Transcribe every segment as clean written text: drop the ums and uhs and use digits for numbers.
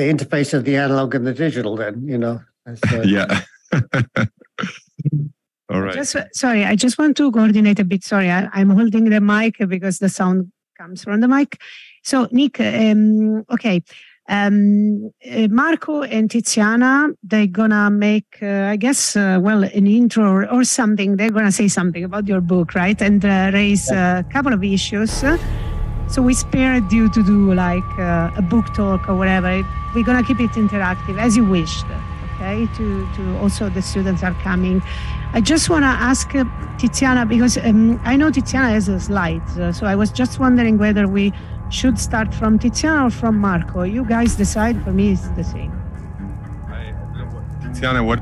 the interface of the analog and the digital then, you know. Yeah. All right. Sorry, I just want to coordinate a bit. Sorry, I'm holding the mic because the sound comes from the mic. So, Nick, okay. Marco and Tiziana, they're going to make, I guess, well, an intro or something. They're going to say something about your book, right? And raise a couple of issues. So we spared you to do like a book talk or whatever. We're going to keep it interactive as you wished, okay? To also the students are coming. I just want to ask Tiziana, because I know Tiziana has a slide. So I was just wondering whether we should start from Tiziana or from Marco. You guys decide. For me, it's the same. I don't know what, Tiziana, what?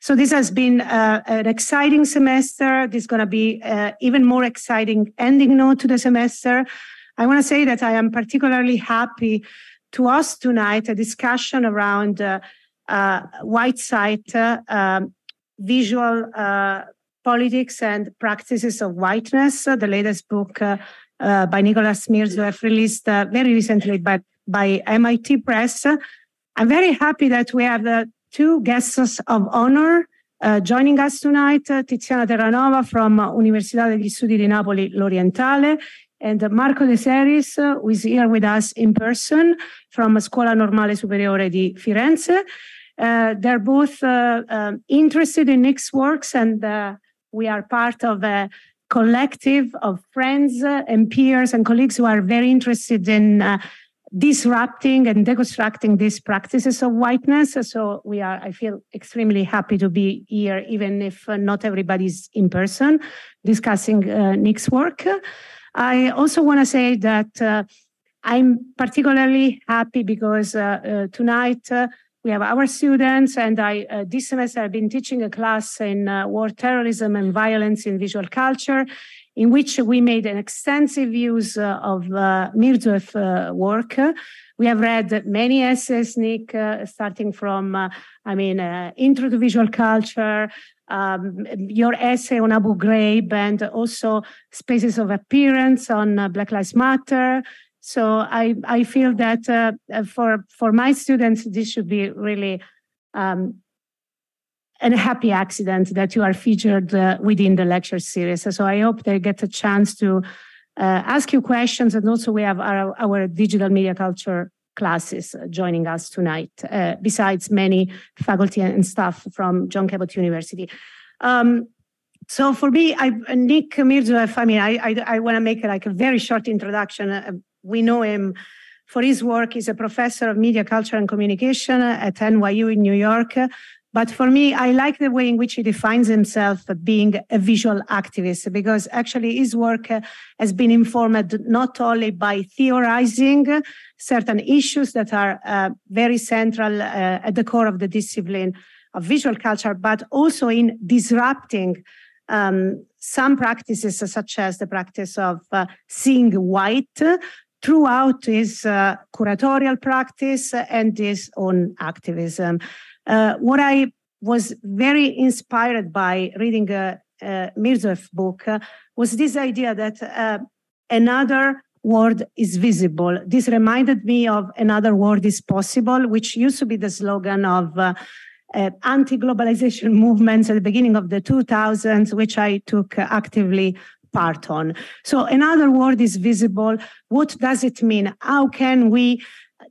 So this has been an exciting semester. This is going to be even more exciting ending note to the semester. I want to say that I am particularly happy to host tonight a discussion around white site, visual politics and practices of whiteness, the latest book by Nicholas Mirsdorf, released very recently by MIT Press. I'm very happy that we have two guests of honor joining us tonight, Tiziana Terranova from Università degli Studi di Napoli L'Orientale, and Marco De Seris, who is here with us in person from Scuola Normale Superiore di Firenze. They're both interested in Nick's works, and we are part of a collective of friends and peers and colleagues who are very interested in disrupting and deconstructing these practices of whiteness. So we are, I feel, extremely happy to be here, even if not everybody's in person, discussing Nick's work. I also want to say that I'm particularly happy because tonight we have our students, and this semester I've been teaching a class in war terrorism and violence in visual culture, in which we made an extensive use of Mirsdorf's work. We have read many essays, Nick, starting from, Intro to Visual Culture, your essay on Abu Ghraib, and also Spaces of Appearance on Black Lives Matter. So I feel that for my students, this should be really a happy accident that you are featured within the lecture series. So I hope they get a chance to ask you questions. And also we have our digital media culture classes joining us tonight, besides many faculty and staff from John Cabot University. So for me, Nick Mirsdorf, I want to make like a very short introduction. We know him for his work. He's a professor of media, culture, and communication at NYU in New York. But for me, I like the way in which he defines himself being a visual activist, because actually his work has been informed not only by theorizing certain issues that are very central at the core of the discipline of visual culture, but also in disrupting some practices, such as the practice of seeing white, throughout his curatorial practice and his own activism. What I was very inspired by reading Mirsdorf's book was this idea that another world is visible. This reminded me of Another World is Possible, which used to be the slogan of anti-globalization movements at the beginning of the 2000s, which I took actively part on. So another world is visible. What does it mean? How can we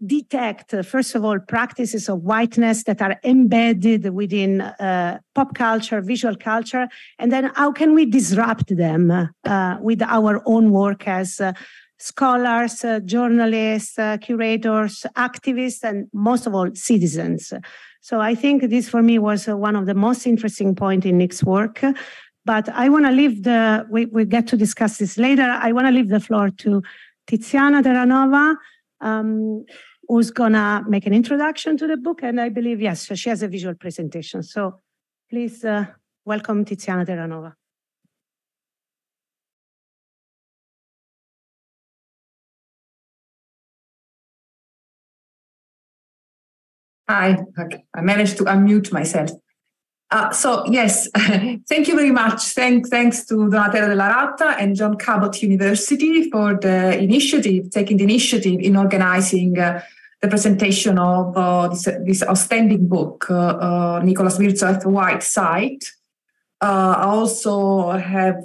detect, first of all, practices of whiteness that are embedded within pop culture, visual culture, and then how can we disrupt them with our own work as scholars, journalists, curators, activists, and most of all, citizens. So I think this, for me, was one of the most interesting points in Nick's work. But I want to leave we get to discuss this later. I want to leave the floor to Tiziana Terranova, who's going to make an introduction to the book. And I believe, yes, she has a visual presentation. So please welcome Tiziana Terranova. Hi, I managed to unmute myself. So yes, thank you very much. Thanks to Donatella Della Ratta and John Cabot University for the initiative, taking the initiative in organizing the presentation of this outstanding book, Nicholas Mirsdorf's White Site. I also have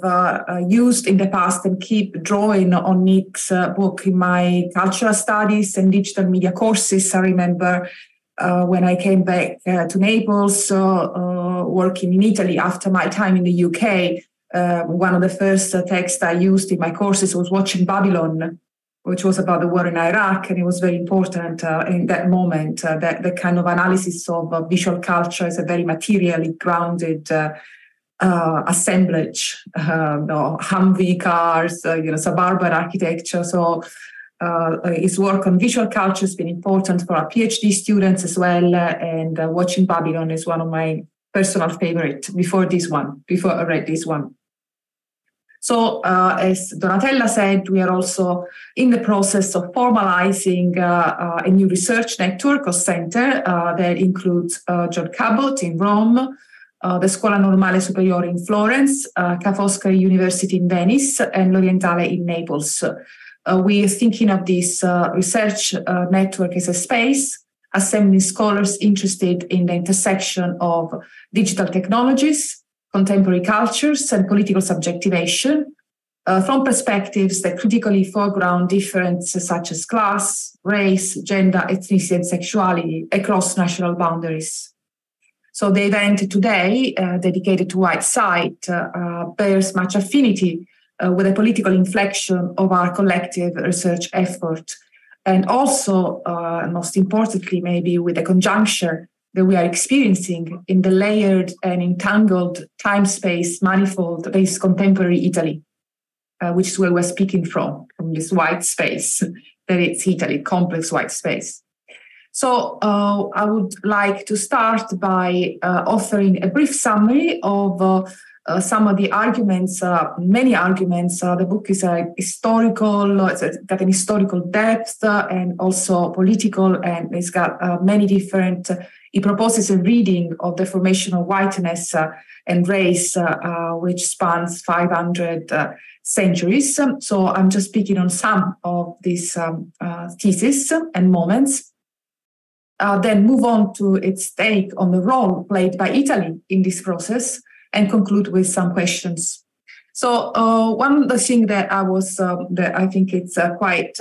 used in the past and keep drawing on Nick's book in my cultural studies and digital media courses. I remember when I came back to Naples, working in Italy after my time in the UK, one of the first texts I used in my courses was Watching Babylon, which was about the war in Iraq, and it was very important in that moment, that the kind of analysis of visual culture is a very materially grounded assemblage, Humvee cars, suburban architecture. So his work on visual culture has been important for our PhD students as well. And Watching Babylon is one of my personal favorites before I read this one. So as Donatella said, we are also in the process of formalizing a new research network or center that includes John Cabot in Rome, the Scuola Normale Superiore in Florence, Ca' Foscari University in Venice, and L'Orientale in Naples. We are thinking of this research network as a space assembling scholars interested in the intersection of digital technologies, contemporary cultures, and political subjectivation from perspectives that critically foreground differences such as class, race, gender, ethnicity, and sexuality across national boundaries. So the event today, dedicated to Whiteside, bears much affinity with the political inflection of our collective research effort, and also, most importantly, maybe with the conjuncture that we are experiencing in the layered and entangled time-space manifold that is contemporary Italy, which is where we're speaking from this white space, that it's Italy, complex white space. So I would like to start by offering a brief summary of some of the arguments, many arguments. The book is a historical, it's got an historical depth and also political, and it's got many different, it proposes a reading of the formation of whiteness and race, which spans 500 centuries. So I'm just picking on some of these theses and moments. Then move on to its take on the role played by Italy in this process, and conclude with some questions. So one of the things that I was, that I think it's quite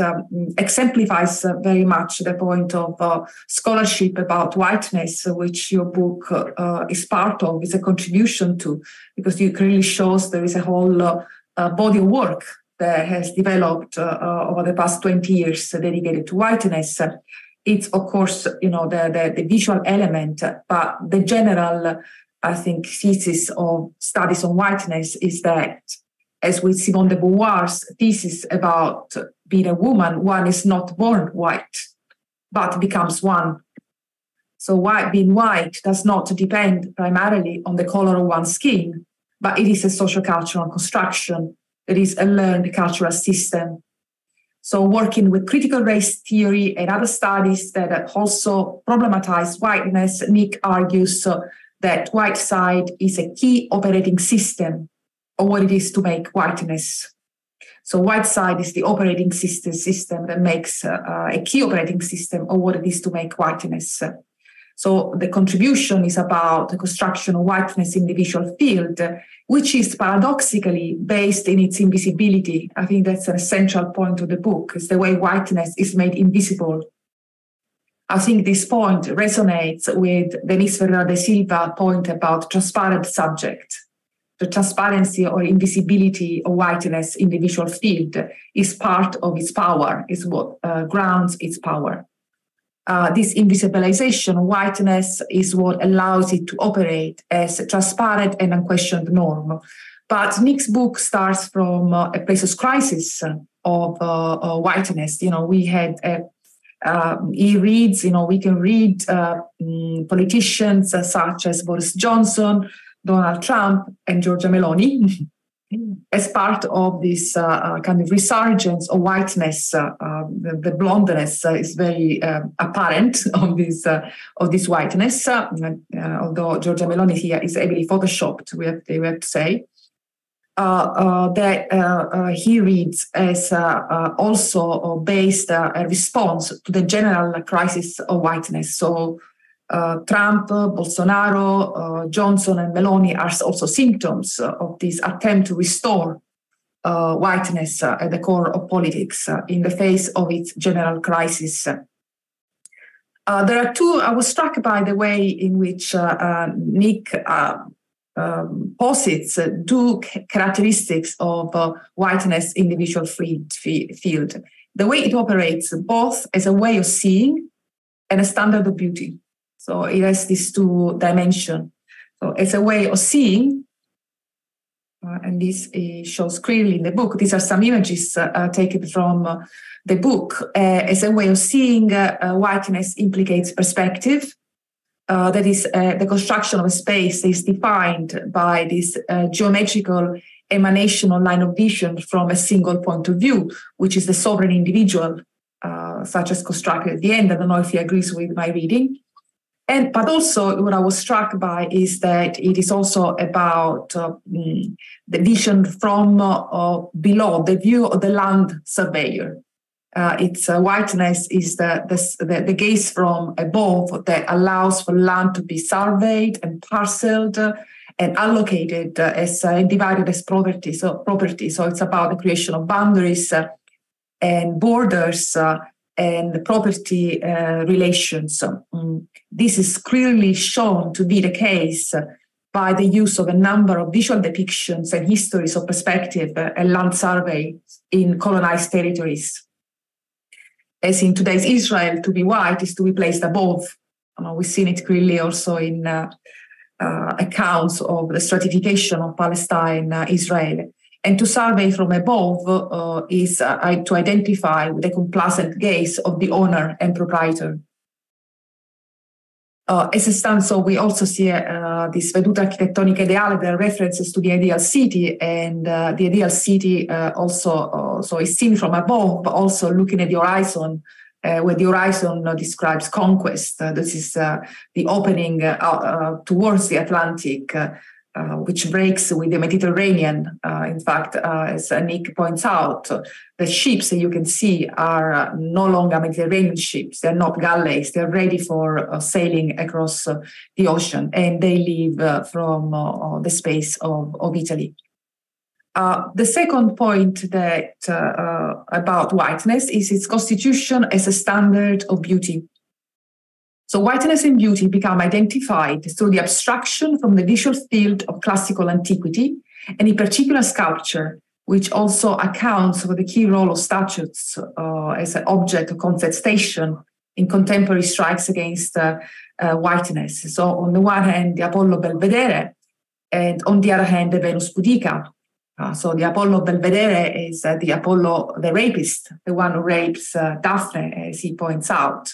exemplifies very much the point of scholarship about whiteness, which your book is part of, is a contribution to, because it really shows there is a whole body of work that has developed over the past 20 years dedicated to whiteness. It's, of course, you know, the visual element, but the general, I think, thesis of studies on whiteness is that, as with Simone de Beauvoir's thesis about being a woman, one is not born white, but becomes one. So being white does not depend primarily on the color of one's skin, but it is a social cultural construction. It is a learned cultural system. So working with critical race theory and other studies that also problematize whiteness, Nick argues that Whiteside is a key operating system of what it is to make whiteness. So Whiteside is the operating system that makes a key operating system of what it is to make whiteness. So the contribution is about the construction of whiteness in the visual field, which is paradoxically based in its invisibility. I think that's an essential point of the book, is the way whiteness is made invisible. I think this point resonates with Denise Ferreira de Silva's point about transparent subject. The transparency or invisibility of whiteness in the visual field is part of its power, is what grounds its power. This invisibilization of whiteness is what allows it to operate as a transparent and unquestioned norm. But Nick's book starts from a place of crisis of whiteness. You know, we had a he reads, you know, we can read politicians such as Boris Johnson, Donald Trump, and Giorgia Meloni as part of this kind of resurgence of whiteness. The blondness is very apparent of this whiteness, although Giorgia Meloni here is heavily photoshopped, we have to say. That he reads as also based a response to the general crisis of whiteness. So Trump, Bolsonaro, Johnson, and Meloni are also symptoms of this attempt to restore whiteness at the core of politics in the face of its general crisis. There are two, I was struck by the way in which Nick posits two characteristics of whiteness in the visual field. The way it operates both as a way of seeing and a standard of beauty. So it has these two dimensions. So as a way of seeing, and this shows clearly in the book. These are some images taken from the book as a way of seeing whiteness implicates perspective. That is, the construction of a space is defined by this geometrical emanation or line of vision from a single point of view, which is the sovereign individual, such as constructed at the end. I don't know if he agrees with my reading. But also what I was struck by is that it is also about the vision from below, the view of the land surveyor. Its whiteness is the gaze from above that allows for land to be surveyed and parceled and allocated as divided as property. So it's about the creation of boundaries and borders and property relations. This is clearly shown to be the case by the use of a number of visual depictions and histories of perspective and land survey in colonized territories. As in today's Israel, to be white is to be placed above. We've seen it clearly also in accounts of the stratification of Palestine, Israel. And to survey from above is to identify with the complacent gaze of the owner and proprietor. As it stands, so we also see this veduta architettonica ideale, the references to the ideal city, and the ideal city also so is seen from above, but also looking at the horizon, where the horizon describes conquest. This is the opening towards the Atlantic, which breaks with the Mediterranean. In fact, as Nick points out, the ships that you can see are no longer Mediterranean ships. They're not galleys. They're ready for sailing across the ocean, and they leave from the space of Italy. The second point that about whiteness is its constitution as a standard of beauty. So whiteness and beauty become identified through the abstraction from the visual field of classical antiquity, and in particular sculpture, which also accounts for the key role of statues as an object of contestation in contemporary strikes against whiteness. So on the one hand, the Apollo Belvedere, and on the other hand, the Venus Pudica. So the Apollo Belvedere is the Apollo, the rapist, the one who rapes Daphne, as he points out.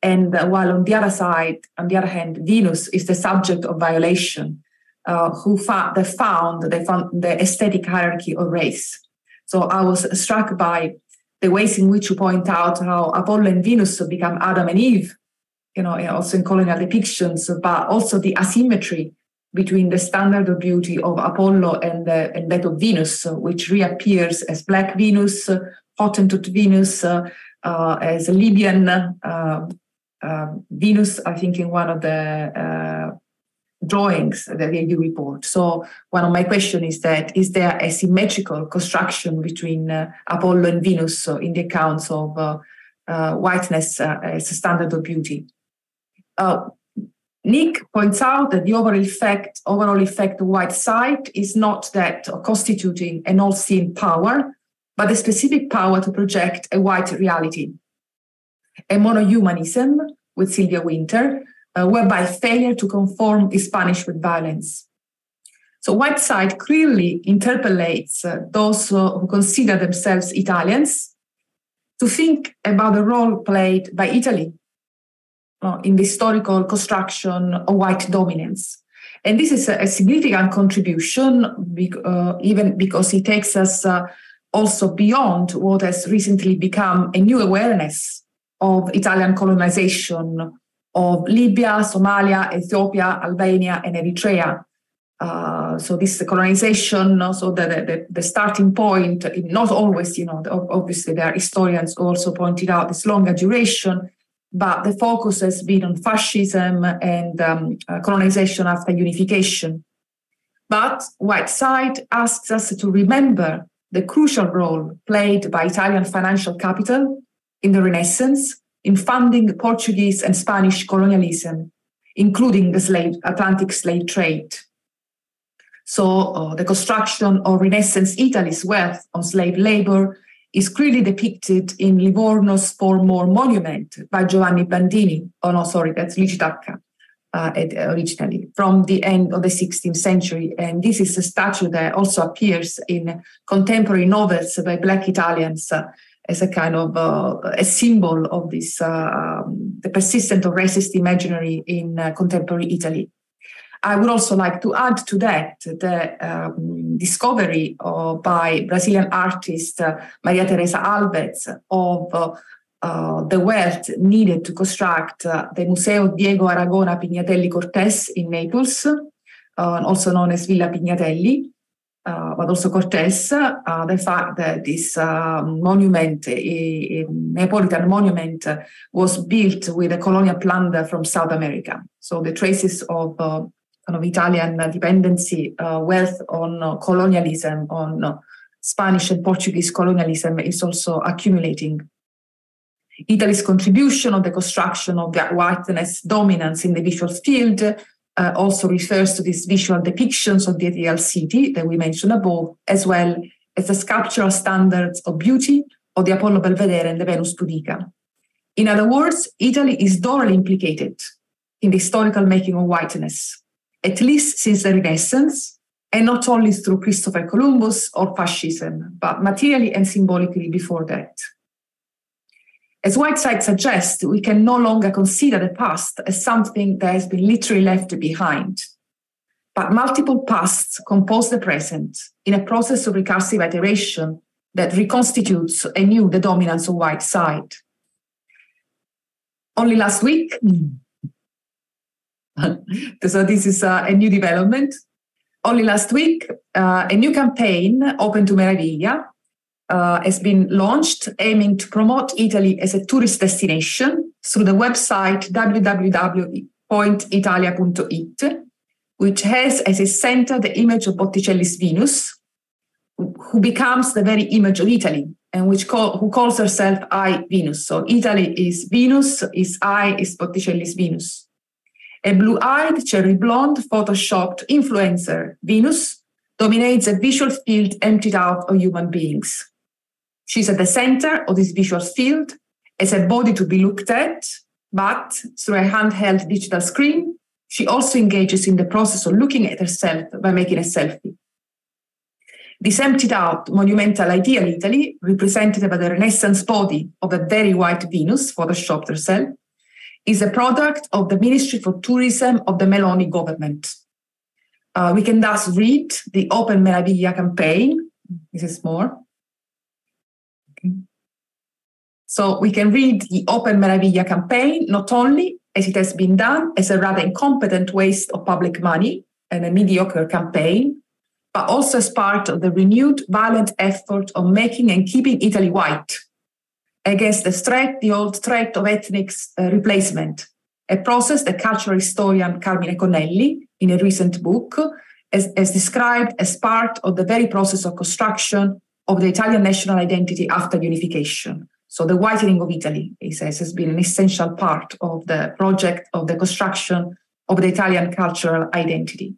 And while on the other side, on the other hand, Venus is the subject of violation, they found the aesthetic hierarchy of race. So I was struck by the ways in which you point out how Apollo and Venus become Adam and Eve, also in colonial depictions, but also the asymmetry between the standard of beauty of Apollo and that of Venus, which reappears as Black Venus, Hottentot Venus, as a Libyan Venus, I think, in one of the drawings that you report. So one of my questions is that, is there a symmetrical construction between Apollo and Venus in the accounts of whiteness as a standard of beauty? Nick points out that the overall effect of white sight is not that of constituting an all-seeing power, but the specific power to project a white reality. A monohumanism with Sylvia Winter, whereby failure to conform is punished with violence. So white sight clearly interpellates those who consider themselves Italians to think about the role played by Italy in the historical construction of white dominance. And this is a significant contribution, even because it takes us also beyond what has recently become a new awareness of Italian colonization of Libya, Somalia, Ethiopia, Albania, and Eritrea. So this colonization, so the starting point, not always, obviously there are historians who also pointed out this longer duration, but the focus has been on fascism and colonization after unification. But white sight asks us to remember the crucial role played by Italian financial capital in the Renaissance in funding Portuguese and Spanish colonialism, including the Atlantic slave trade. So the construction of Renaissance Italy's wealth on slave labor is clearly depicted in Livorno's Formor monument by Giovanni Bandini. Oh no, sorry, that's Licitacca. originally from the end of the 16th century. And this is a statue that also appears in contemporary novels by Black Italians as a kind of a symbol of this, the persistent or racist imaginary in contemporary Italy. I would also like to add to that the discovery by Brazilian artist Maria Teresa Alves of the wealth needed to construct the Museo Diego Aragona Pignatelli Cortés in Naples, also known as Villa Pignatelli, but also Cortés. The fact that this monument, a Neapolitan monument, was built with a colonial plunder from South America. So the traces of Italian dependency, wealth on colonialism, on Spanish and Portuguese colonialism is also accumulating. Italy's contribution on the construction of the whiteness dominance in the visual field also refers to these visual depictions of the ideal city that we mentioned above, as well as the sculptural standards of beauty of the Apollo Belvedere and the Venus Pudica. In other words, Italy is thoroughly implicated in the historical making of whiteness, at least since the Renaissance, and not only through Christopher Columbus or fascism, but materially and symbolically before that. As Whiteside suggests, we can no longer consider the past as something that has been literally left behind, but multiple pasts compose the present in a process of recursive iteration that reconstitutes anew the dominance of Whiteside. Only last week, so this is a new development. Only last week, a new campaign, Open to Meraviglia, has been launched, aiming to promote Italy as a tourist destination through the website www.italia.it, which has as its center the image of Botticelli's Venus, who becomes the very image of Italy, and who calls herself I Venus. So Italy is Venus, is I, is Botticelli's Venus. A blue-eyed, cherry-blonde, photoshopped influencer, Venus, dominates a visual field emptied out of human beings. She's at the center of this visual field as a body to be looked at, but through a handheld digital screen, she also engages in the process of looking at herself by making a selfie. This emptied out monumental ideal Italy, represented by the Renaissance body of a very white Venus, photoshopped herself, is a product of the Ministry for Tourism of the Meloni government. We can thus read the Open Meraviglia campaign. This is more. Okay. So we can read the Open Meraviglia campaign not only as it has been done as a rather incompetent waste of public money and a mediocre campaign, but also as part of the renewed violent effort of making and keeping Italy white, against the old threat of ethnic replacement, a process that cultural historian Carmine Connelli, in a recent book, has described as part of the very process of construction of the Italian national identity after unification. So the whitening of Italy, he says, has been an essential part of the project of the construction of the Italian cultural identity.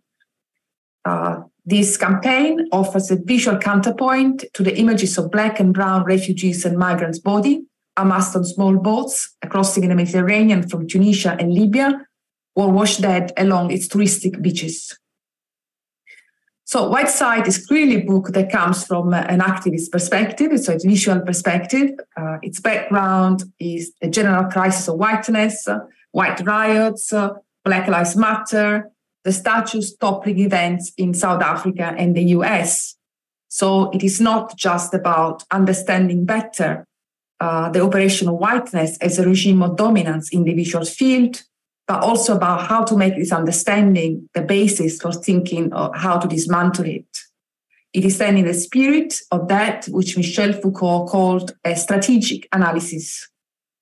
This campaign offers a visual counterpoint to the images of black and brown refugees and migrants' bodies amassed on small boats crossing the Mediterranean from Tunisia and Libya, or washed dead along its touristic beaches. So Whiteside is clearly a book that comes from an activist perspective, so it's a visual perspective. Its background is a general crisis of whiteness, white riots, Black Lives Matter, the statues toppling events in South Africa and the US. So it is not just about understanding better the operation of whiteness as a regime of dominance in the visual field, but also about how to make this understanding the basis for thinking of how to dismantle it. It is then in the spirit of that which Michel Foucault called a strategic analysis.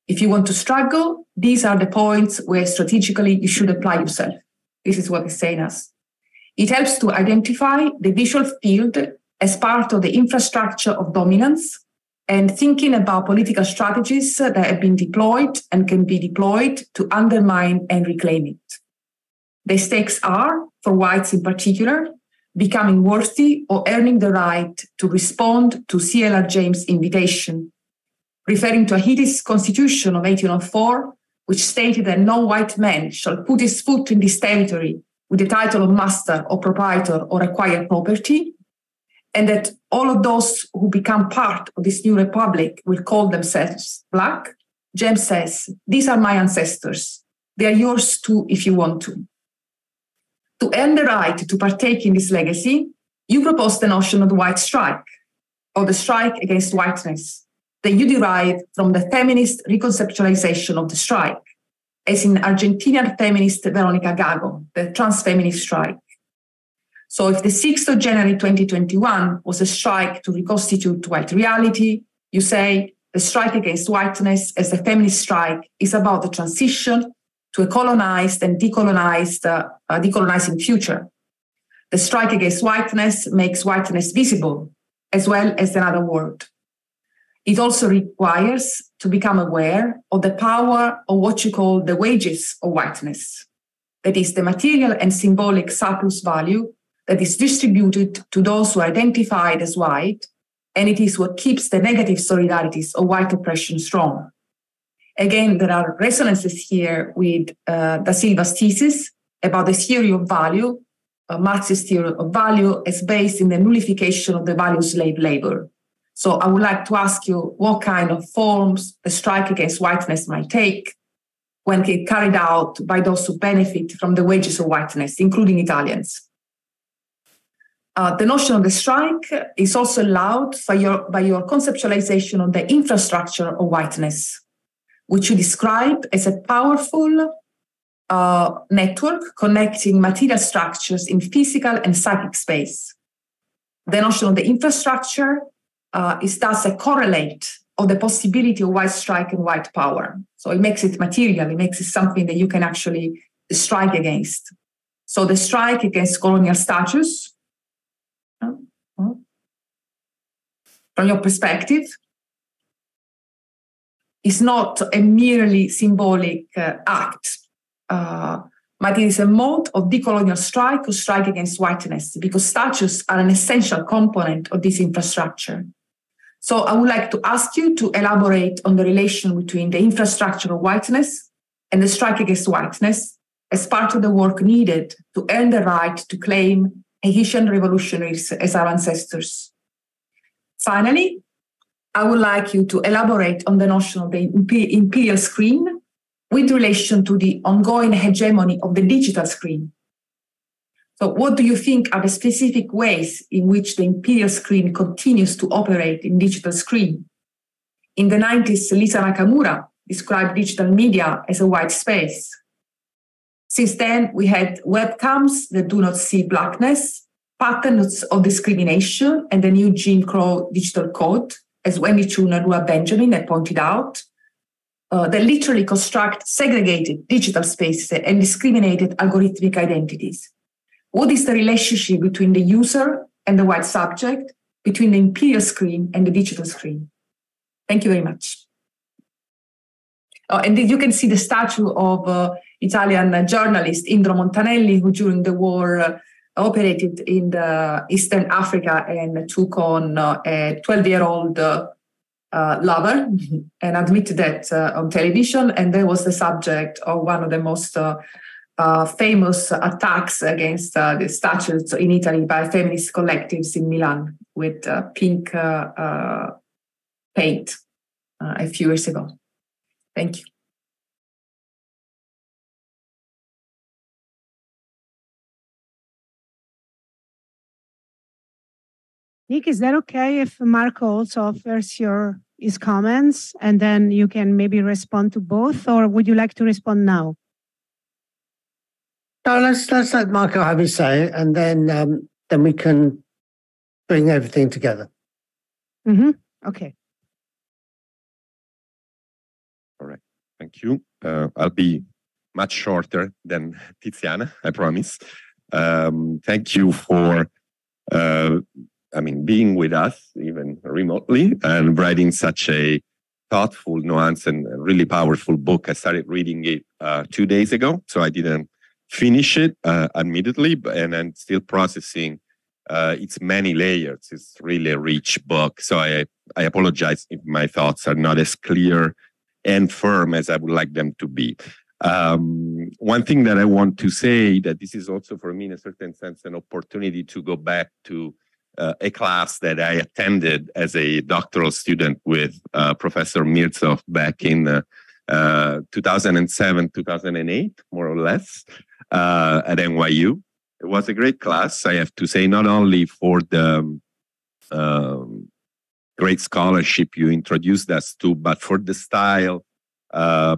If you want to struggle, these are the points where strategically you should apply yourself. This is what it's saying us. It helps to identify the visual field as part of the infrastructure of dominance and thinking about political strategies that have been deployed and can be deployed to undermine and reclaim it. The stakes are, for whites in particular, becoming worthy or earning the right to respond to C.L.R. James' invitation, referring to a hideous constitution of 1804 which stated that no white man shall put his foot in this territory with the title of master or proprietor or acquired property, and that all of those who become part of this new republic will call themselves Black, James says, these are my ancestors. They are yours too if you want to. To earn the right to partake in this legacy, you propose the notion of the white strike, or the strike against whiteness, that you derive from the feminist reconceptualization of the strike, as in Argentinian feminist Veronica Gago, the trans feminist strike. So if the 6th of January 2021 was a strike to reconstitute white reality, you say the strike against whiteness as a feminist strike is about the transition to a colonized and decolonizing future. The strike against whiteness makes whiteness visible, as well as another word. It also requires to become aware of the power of what you call the wages of whiteness, that is the material and symbolic surplus value that is distributed to those who are identified as white, and it is what keeps the negative solidarities of white oppression strong. Again, there are resonances here with Da Silva's thesis about the theory of value, Marx's theory of value as based in the nullification of the value slave labor. So I would like to ask you what kind of forms the strike against whiteness might take when carried out by those who benefit from the wages of whiteness, including Italians. The notion of the strike is also allowed by your conceptualization of the infrastructure of whiteness, which you describe as a powerful network connecting material structures in physical and psychic space. The notion of the infrastructure is thus a correlate of the possibility of white strike and white power. So it makes it material, it makes it something that you can actually strike against. So the strike against colonial status, from your perspective, is not a merely symbolic act, but it is a mode of decolonial strike or strike against whiteness, because statues are an essential component of this infrastructure. So I would like to ask you to elaborate on the relation between the infrastructure of whiteness and the strike against whiteness as part of the work needed to earn the right to claim Haitian revolutionaries as our ancestors. Finally, I would like you to elaborate on the notion of the imperial screen with relation to the ongoing hegemony of the digital screen. So what do you think are the specific ways in which the imperial screen continues to operate in digital screen? In the 90s, Lisa Nakamura described digital media as a white space. Since then, we had webcams that do not see blackness, patterns of discrimination, and the new Jim Crow digital code, as Wendy Chunarua Benjamin had pointed out, that literally construct segregated digital spaces and discriminated algorithmic identities. What is the relationship between the user and the white subject, between the imperial screen and the digital screen? Thank you very much. And you can see the statue of Italian journalist Indro Montanelli, who during the war operated in Eastern Africa and took on a 12-year-old lover and admitted that on television. And that was the subject of one of the most famous attacks against the statues in Italy by feminist collectives in Milan with pink paint a few years ago. Thank you. Nick, is that okay if Marco also offers his comments and then you can maybe respond to both, or would you like to respond now? No, let's let Marco have his say, and then we can bring everything together. Mm-hmm. Okay. Thank you. I'll be much shorter than Tiziana, I promise. Thank you for, being with us even remotely and writing such a thoughtful, nuanced, and really powerful book. I started reading it 2 days ago, so I didn't finish it, admittedly, and I'm still processing its many layers. It's really a rich book, so I apologize if my thoughts are not as clear and firm as I would like them to be. One thing that I want to say, that this is also for me in a certain sense an opportunity to go back to a class that I attended as a doctoral student with Professor Mirzoff back in 2007, 2008, more or less, at NYU. It was a great class, I have to say, not only for the great scholarship you introduced us to, but for the style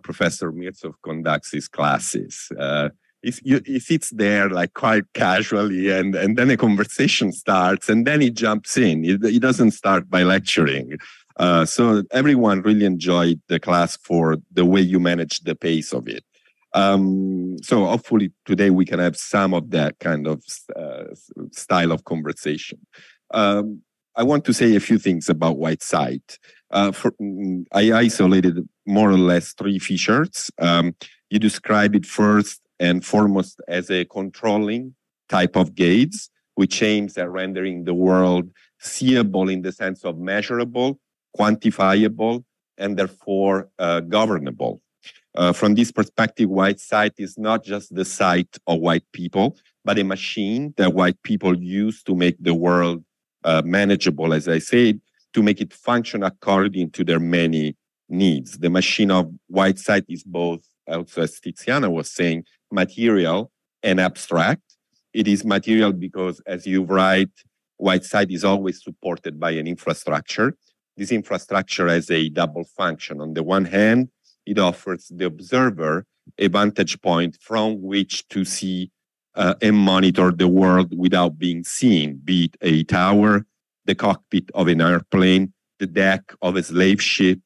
Professor Mirzoff conducts his classes. He sits there like quite casually, and then a conversation starts, and then he jumps in. He doesn't start by lecturing. So everyone really enjoyed the class for the way you managed the pace of it. So hopefully today we can have some of that kind of style of conversation. I want to say a few things about Whiteside. I isolated more or less three features. You describe it first and foremost as a controlling type of gaze, which aims at rendering the world seeable in the sense of measurable, quantifiable, and therefore governable. From this perspective, Whiteside is not just the sight of white people, but a machine that white people use to make the world manageable, as I said, to make it function according to their many needs. The machine of Whiteside is both, also as Tiziana was saying, material and abstract. It is material because, as you write, Whiteside is always supported by an infrastructure. This infrastructure has a double function. On the one hand, it offers the observer a vantage point from which to see and monitor the world without being seen, be it a tower, the cockpit of an airplane, the deck of a slave ship,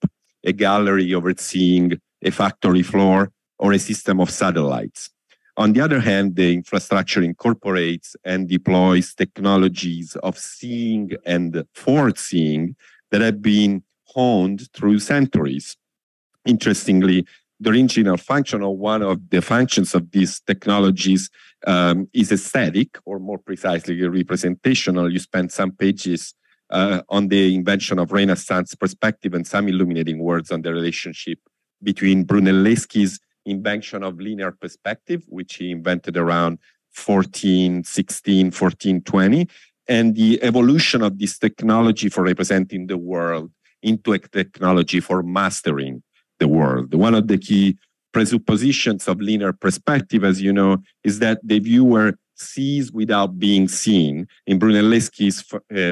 a gallery overseeing a factory floor, or a system of satellites. On the other hand, the infrastructure incorporates and deploys technologies of seeing and foreseeing that have been honed through centuries. Interestingly, the original function or one of the functions of these technologies is aesthetic, or more precisely representational. You spend some pages on the invention of Renaissance perspective and some illuminating words on the relationship between Brunelleschi's invention of linear perspective, which he invented around 1416, 1420, and the evolution of this technology for representing the world into a technology for mastering the world. One of the key presuppositions of linear perspective, as you know, is that the viewer sees without being seen. In Brunelleschi's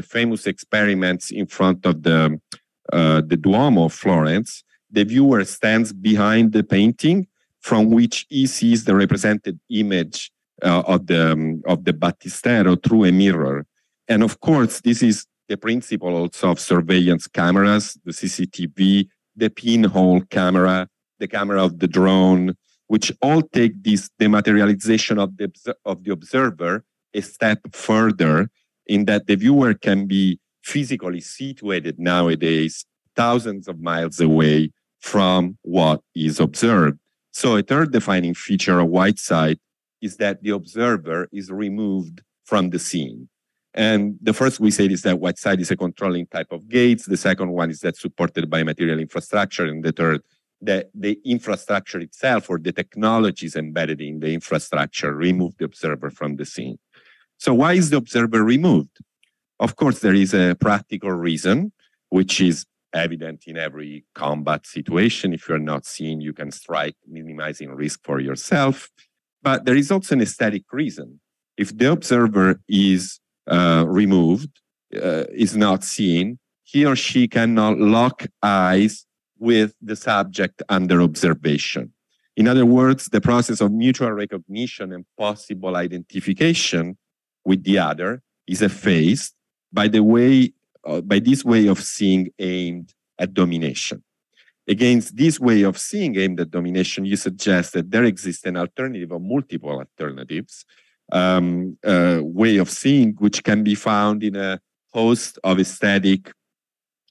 famous experiments in front of the Duomo of Florence, the viewer stands behind the painting from which he sees the represented image of the Battistero through a mirror. And of course, this is the principle also of surveillance cameras, the CCTV, the pinhole camera, the camera of the drone, which all take this dematerialization of the observer a step further, in that the viewer can be physically situated nowadays thousands of miles away from what is observed. So a third defining feature of Whiteside is that the observer is removed from the scene. And the first we said is that Whiteside is a controlling type of gates. The second one is that supported by material infrastructure. And the third, that the infrastructure itself or the technologies embedded in the infrastructure remove the observer from the scene. So why is the observer removed? Of course, there is a practical reason, which is evident in every combat situation. If you're not seen, you can strike, minimizing risk for yourself. But there is also an aesthetic reason. If the observer is removed, is not seen, he or she cannot lock eyes with the subject under observation. In other words, the process of mutual recognition and possible identification with the other is effaced by this way of seeing aimed at domination. Against this way of seeing aimed at domination, you suggest that there exists an alternative or multiple alternatives way of seeing, which can be found in a host of aesthetic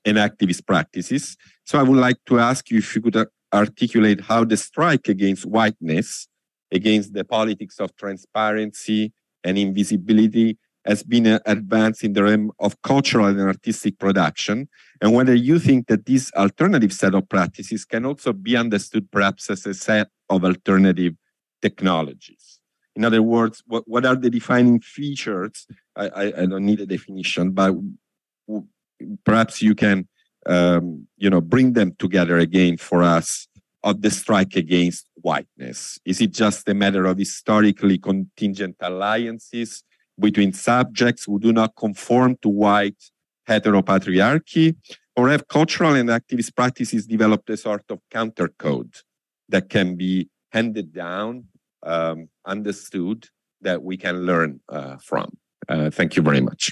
and activist practices. So I would like to ask you if you could articulate how the strike against whiteness, against the politics of transparency and invisibility, has been advanced in the realm of cultural and artistic production, and whether you think that this alternative set of practices can also be understood perhaps as a set of alternative technologies. In other words, what are the defining features? I don't need a definition, but perhaps you can bring them together again for us of the strike against whiteness. Is it just a matter of historically contingent alliances between subjects who do not conform to white heteropatriarchy, or have cultural and activist practices developed a sort of countercode that can be handed down, understood, that we can learn from? Thank you very much.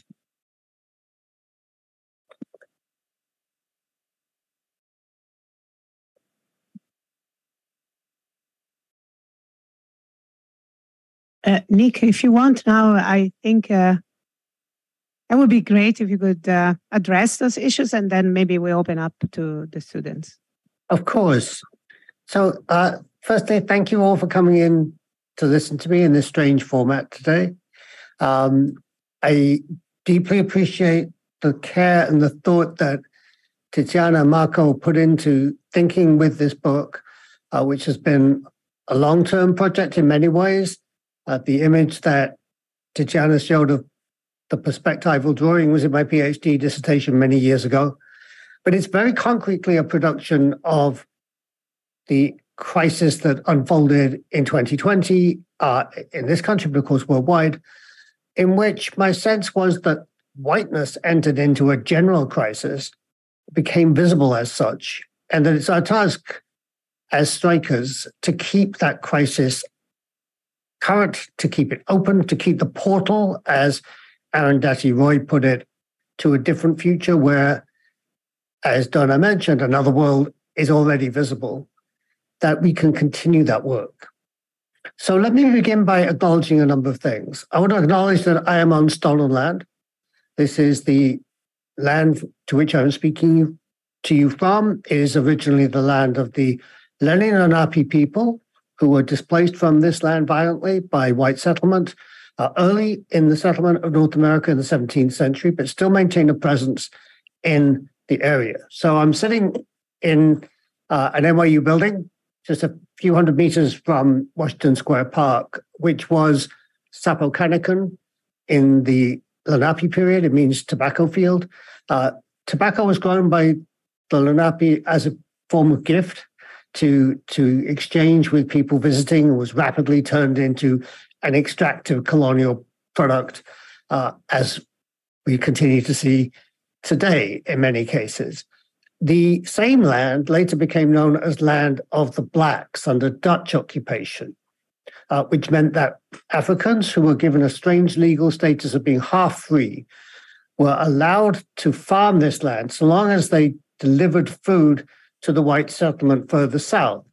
Nick, if you want now, I think it would be great if you could address those issues, and then maybe we open up to the students. Of course. So firstly, thank you all for coming in to listen to me in this strange format today. I deeply appreciate the care and the thought that Tiziana and Marco put into thinking with this book, which has been a long-term project in many ways. The image that Tiziana showed of the perspectival drawing was in my PhD dissertation many years ago. But it's very concretely a production of the crisis that unfolded in 2020 in this country, but of course worldwide, in which my sense was that whiteness entered into a general crisis, became visible as such, and that it's our task as strikers to keep that crisis current, to keep it open, to keep the portal, as Arundhati Roy put it, to a different future where, as Donna mentioned, another world is already visible, that we can continue that work. So let me begin by acknowledging a number of things. I want to acknowledge that I am on stolen land. This is the land to which I'm speaking to you from. It is originally the land of the Lenape and Lenape people, who were displaced from this land violently by white settlement early in the settlement of North America in the 17th century, but still maintained a presence in the area. So I'm sitting in an NYU building, just a few hundred meters from Washington Square Park, which was Sapokanakan in the Lenape period. It means tobacco field. Tobacco was grown by the Lenape as a form of gift to exchange with people visiting, and was rapidly turned into an extractive colonial product, as we continue to see today in many cases. The same land later became known as land of the blacks under Dutch occupation, which meant that Africans who were given a strange legal status of being half free were allowed to farm this land so long as they delivered food to the white settlement further south.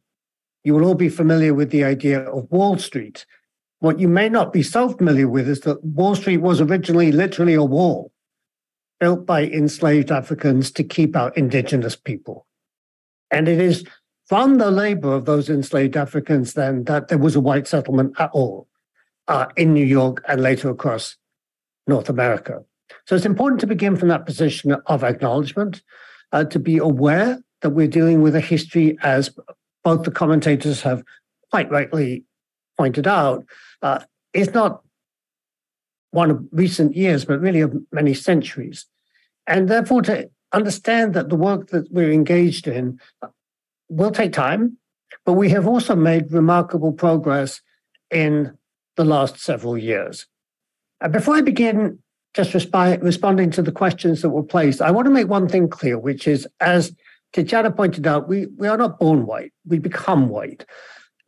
You will all be familiar with the idea of Wall Street. What you may not be so familiar with is that Wall Street was originally literally a wall built by enslaved Africans to keep out indigenous people. And it is from the labor of those enslaved Africans then that there was a white settlement at all in New York and later across North America. So it's important to begin from that position of acknowledgement, to be aware that we're dealing with a history, as both the commentators have quite rightly pointed out, is not one of recent years, but really of many centuries. And therefore, to understand that the work that we're engaged in will take time, but we have also made remarkable progress in the last several years. And before I begin just responding to the questions that were placed, I want to make one thing clear, which is, as Tiziana pointed out, we are not born white, we become white.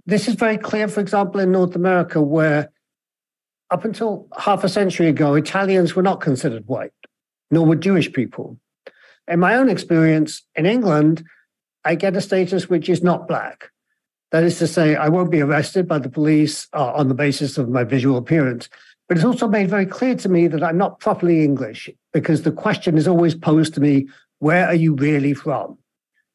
This is very clear, for example, in North America, where up until half a century ago, Italians were not considered white, nor were Jewish people. In my own experience in England, I get a status which is not black. That is to say, I won't be arrested by the police on the basis of my visual appearance. But it's also made very clear to me that I'm not properly English, because the question is always posed to me, where are you really from?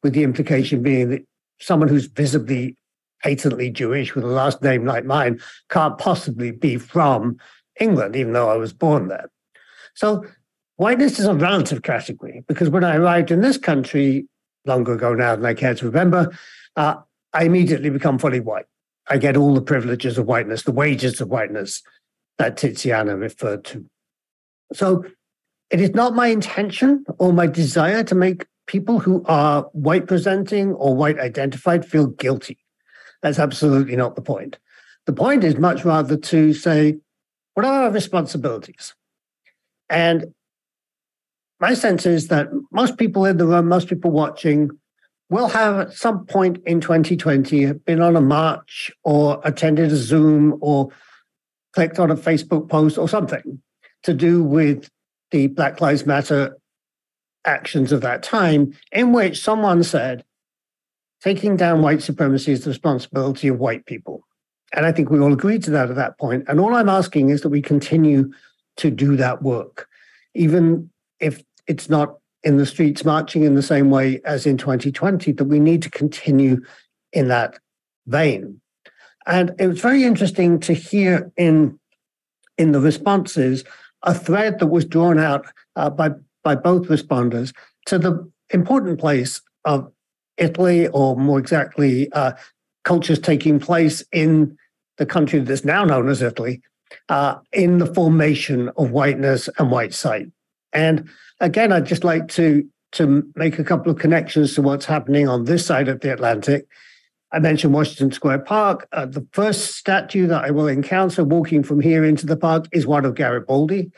With the implication being that someone who's visibly, patently Jewish with a last name like mine can't possibly be from England, even though I was born there. So whiteness is a relative category, because when I arrived in this country longer ago now than I care to remember, I immediately become fully white. I get all the privileges of whiteness, the wages of whiteness that Tiziana referred to. So it is not my intention or my desire to make people who are white presenting or white identified feel guilty. That's absolutely not the point. The point is much rather to say, what are our responsibilities? And my sense is that most people in the room, most people watching, will have at some point in 2020 been on a march or attended a Zoom or clicked on a Facebook post or something to do with the Black Lives Matter actions of that time, in which someone said, taking down white supremacy is the responsibility of white people. And I think we all agreed to that at that point. And all I'm asking is that we continue to do that work, even if it's not in the streets marching in the same way as in 2020, that we need to continue in that vein. And it was very interesting to hear in the responses a thread that was drawn out by both responders to the important place of Italy, or more exactly, cultures taking place in the country that's now known as Italy, in the formation of whiteness and white sight. And again, I'd just like to make a couple of connections to what's happening on this side of the Atlantic. I mentioned Washington Square Park. The first statue that I will encounter walking from here into the park is one of Garibaldi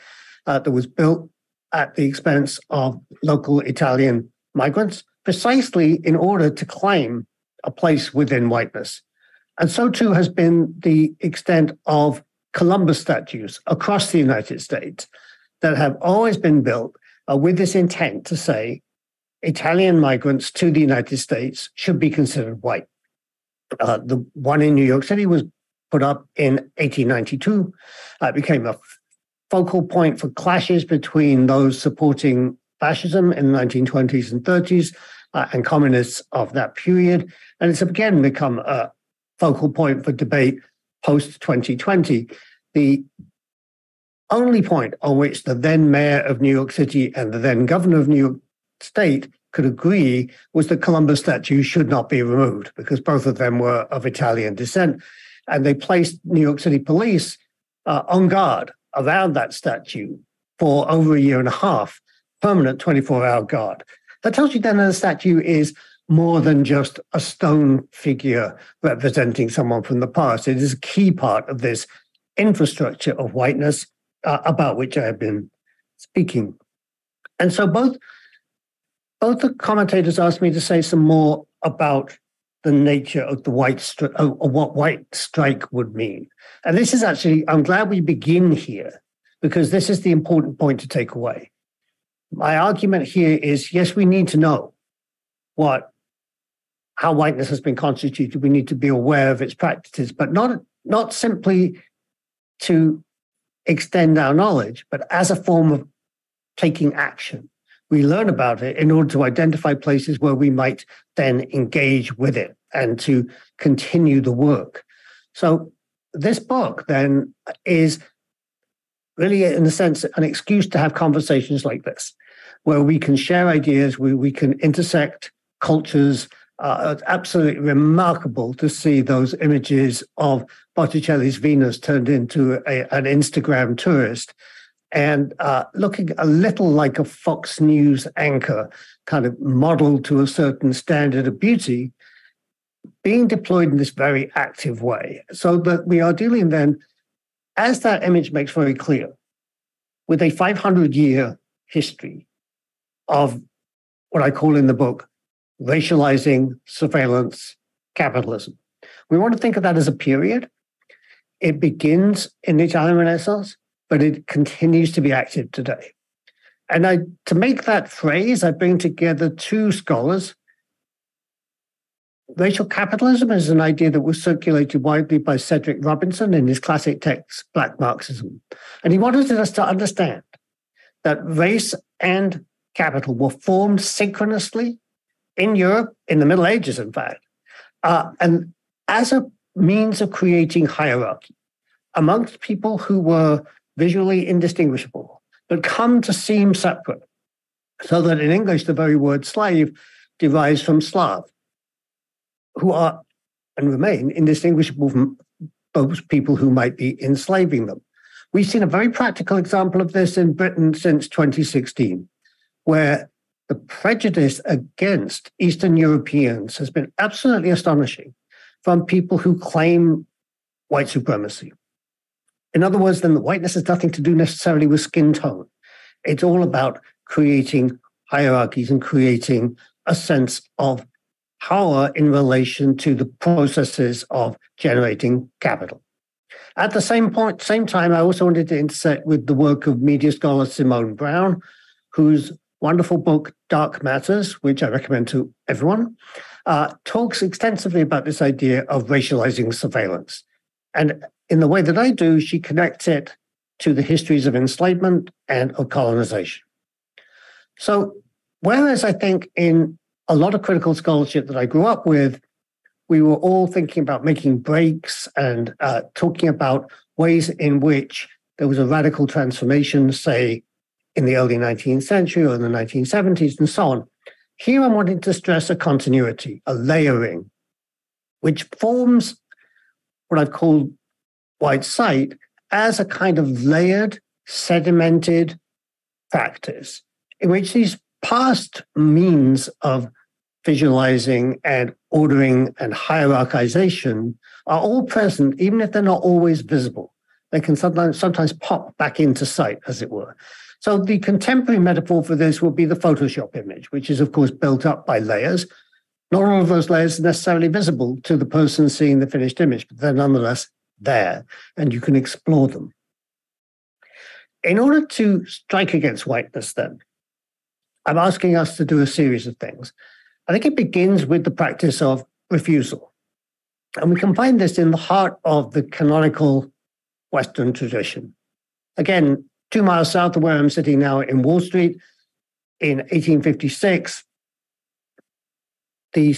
that was built at the expense of local Italian migrants, precisely in order to claim a place within whiteness. And so too has been the extent of Columbus statues across the United States that have always been built with this intent to say Italian migrants to the United States should be considered white. The one in New York City was put up in 1892. It became a focal point for clashes between those supporting fascism in the 1920s and 30s and communists of that period. And it's again become a focal point for debate post-2020. The only point on which the then mayor of New York City and the then governor of New York State could agree was that Columbus statues should not be removed, because both of them were of Italian descent. And they placed New York City police on guard around that statue for over a year and a half, permanent 24-hour guard. That tells you then that the statue is more than just a stone figure representing someone from the past. It is a key part of this infrastructure of whiteness about which I have been speaking. And so both the commentators asked me to say some more about the nature of the white strike, or what white strike would mean. And this is actually, I'm glad we begin here, because this is the important point to take away. My argument here is, yes, we need to know how whiteness has been constituted. We need to be aware of its practices, but not simply to extend our knowledge, but as a form of taking action. We learn about it in order to identify places where we might then engage with it and to continue the work. So this book then is really, in a sense, an excuse to have conversations like this, where we can share ideas, where we can intersect cultures. It's absolutely remarkable to see those images of Botticelli's Venus turned into an Instagram tourist, and looking a little like a Fox News anchor, kind of modeled to a certain standard of beauty, being deployed in this very active way. So that we are dealing then, as that image makes very clear, with a 500-year history of what I call in the book, racializing surveillance capitalism. We want to think of that as a period. It begins in the Italian Renaissance, but it continues to be active today. And to make that phrase, I bring together two scholars. Racial capitalism is an idea that was circulated widely by Cedric Robinson in his classic text, Black Marxism. And he wanted us to understand that race and capital were formed synchronously in Europe, in the Middle Ages, in fact, and as a means of creating hierarchy amongst people who were visually indistinguishable, but come to seem separate, so that in English the very word slave derives from Slav, who are and remain indistinguishable from those people who might be enslaving them. We've seen a very practical example of this in Britain since 2016, where the prejudice against Eastern Europeans has been absolutely astonishing from people who claim white supremacy. In other words, then the whiteness has nothing to do necessarily with skin tone. It's all about creating hierarchies and creating a sense of power in relation to the processes of generating capital. At the same time, I also wanted to intersect with the work of media scholar Simone Brown, whose wonderful book, Dark Matters, which I recommend to everyone, talks extensively about this idea of racializing surveillance. And in the way that I do, she connects it to the histories of enslavement and of colonization. So whereas I think in a lot of critical scholarship that I grew up with, we were all thinking about making breaks and talking about ways in which there was a radical transformation, say, in the early 19th century or in the 1970s and so on. Here I'm wanting to stress a continuity, a layering, which forms what I've called white sight as a kind of layered, sedimented practice in which these past means of visualizing and ordering and hierarchization are all present, even if they're not always visible. They can sometimes pop back into sight, as it were. So the contemporary metaphor for this will be the Photoshop image, which is, of course, built up by layers. Not all of those layers are necessarily visible to the person seeing the finished image, but they're nonetheless there, and you can explore them. In order to strike against whiteness, then, I'm asking us to do a series of things. I think it begins with the practice of refusal. And we can find this in the heart of the canonical Western tradition. Again, 2 miles south of where I'm sitting now in Wall Street, in 1856, the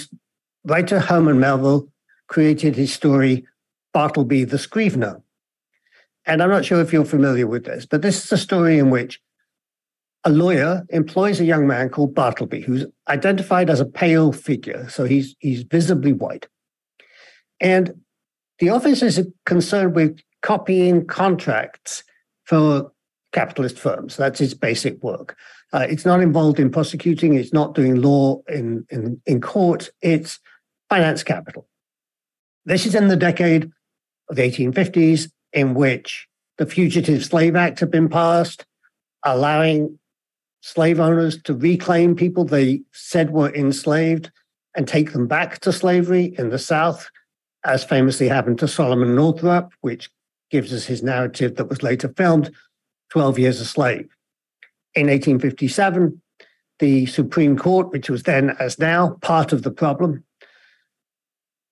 writer Herman Melville created his story, Bartleby the Scrivener. And I'm not sure if you're familiar with this, but this is a story in which a lawyer employs a young man called Bartleby, who's identified as a pale figure, so he's visibly white. And the office is concerned with copying contracts for capitalist firms. That's its basic work. It's not involved in prosecuting. It's not doing law in court. It's finance capital. This is in the decade of the 1850s in which the Fugitive Slave Act had been passed, allowing slave owners to reclaim people they said were enslaved and take them back to slavery in the South, as famously happened to Solomon Northup, which gives us his narrative that was later filmed, 12 Years a Slave. In 1857, the Supreme Court, which was then as now part of the problem,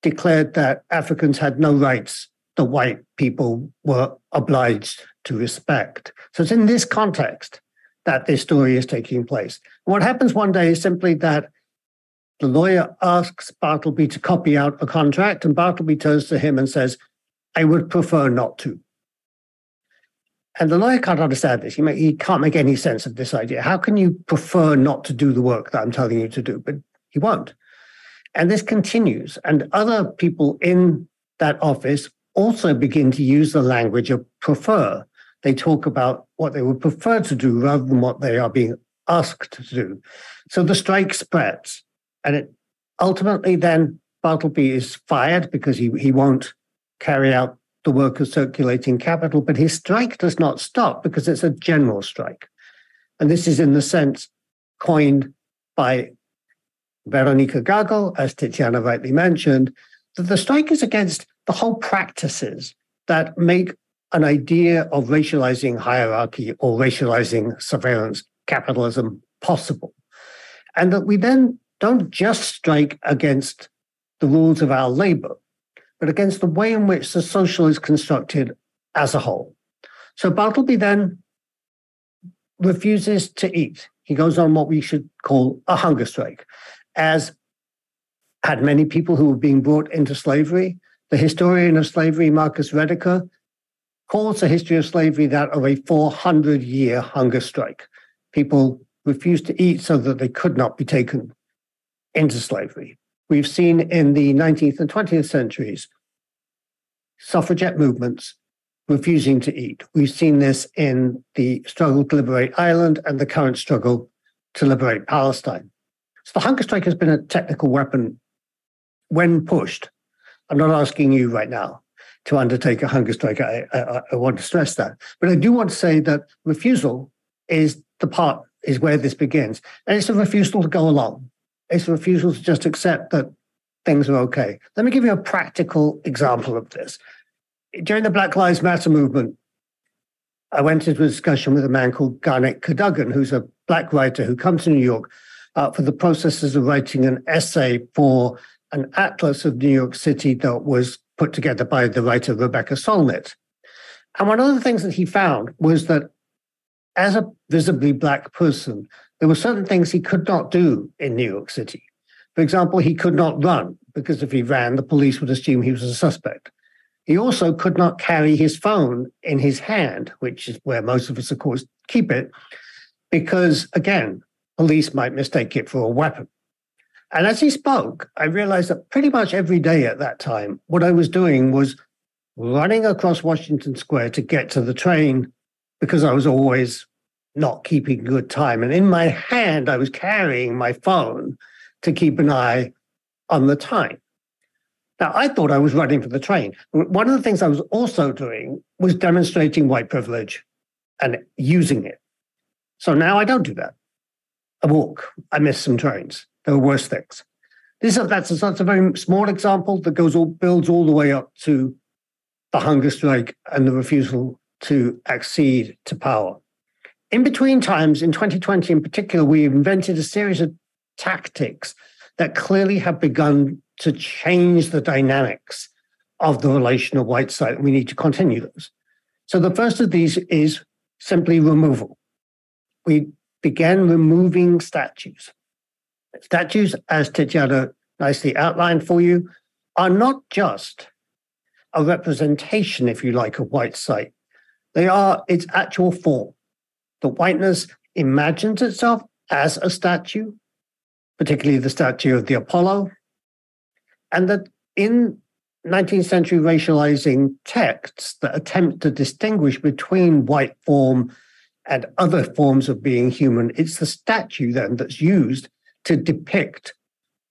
declared that Africans had no rights that white people were obliged to respect. So it's in this context that this story is taking place. And what happens one day is simply that the lawyer asks Bartleby to copy out a contract, and Bartleby turns to him and says, "I would prefer not to." And the lawyer can't understand this. He can't make any sense of this idea. How can you prefer not to do the work that I'm telling you to do? But he won't. And this continues. And other people in that office also begin to use the language of prefer. They talk about what they would prefer to do rather than what they are being asked to do. So the strike spreads. And it ultimately then Bartleby is fired because he won't carry out the work of circulating capital, but his strike does not stop because it's a general strike. And this is in the sense coined by Veronica Gagel, as Tiziana rightly mentioned, that the strike is against the whole practices that make an idea of racializing hierarchy or racializing surveillance capitalism possible. And that we then don't just strike against the rules of our labor, but against the way in which the social is constructed as a whole. So Bartleby then refuses to eat. He goes on what we should call a hunger strike. As had many people who were being brought into slavery, the historian of slavery, Marcus Rediker, calls the history of slavery that of a 400-year hunger strike. People refused to eat so that they could not be taken into slavery. We've seen in the 19th and 20th centuries suffragette movements refusing to eat. We've seen this in the struggle to liberate Ireland and the current struggle to liberate Palestine. So the hunger strike has been a technical weapon when pushed. I'm not asking you right now to undertake a hunger strike. I want to stress that. But I do want to say that refusal is the part, is where this begins. And it's a refusal to go along. It's a refusal to just accept that things are okay. Let me give you a practical example of this. During the Black Lives Matter movement, I went into a discussion with a man called Garnet Cadogan, who's a black writer who comes to New York for the processes of writing an essay for an atlas of New York City that was put together by the writer Rebecca Solnit. And one of the things that he found was that as a visibly black person, there were certain things he could not do in New York City. For example, he could not run, because if he ran, the police would assume he was a suspect. He also could not carry his phone in his hand, which is where most of us, of course, keep it, because, again, police might mistake it for a weapon. And as he spoke, I realized that pretty much every day at that time, what I was doing was running across Washington Square to get to the train, because I was always not keeping good time. And in my hand, I was carrying my phone to keep an eye on the time. Now, I thought I was running for the train. One of the things I was also doing was demonstrating white privilege and using it. So now I don't do that. I walk. I miss some trains. There are worse things. That's a very small example that builds all the way up to the hunger strike and the refusal to accede to power. In between times, in 2020 in particular, we invented a series of tactics that clearly have begun to change the dynamics of the relational white side, and we need to continue those. So the first of these is simply removal. We began removing statues. Statues, as Tetiana nicely outlined for you, are not just a representation, if you like, of white sight. They are its actual form. The whiteness imagines itself as a statue, particularly the statue of the Apollo. And that in 19th century racializing texts that attempt to distinguish between white form and other forms of being human, it's the statue then that's used to depict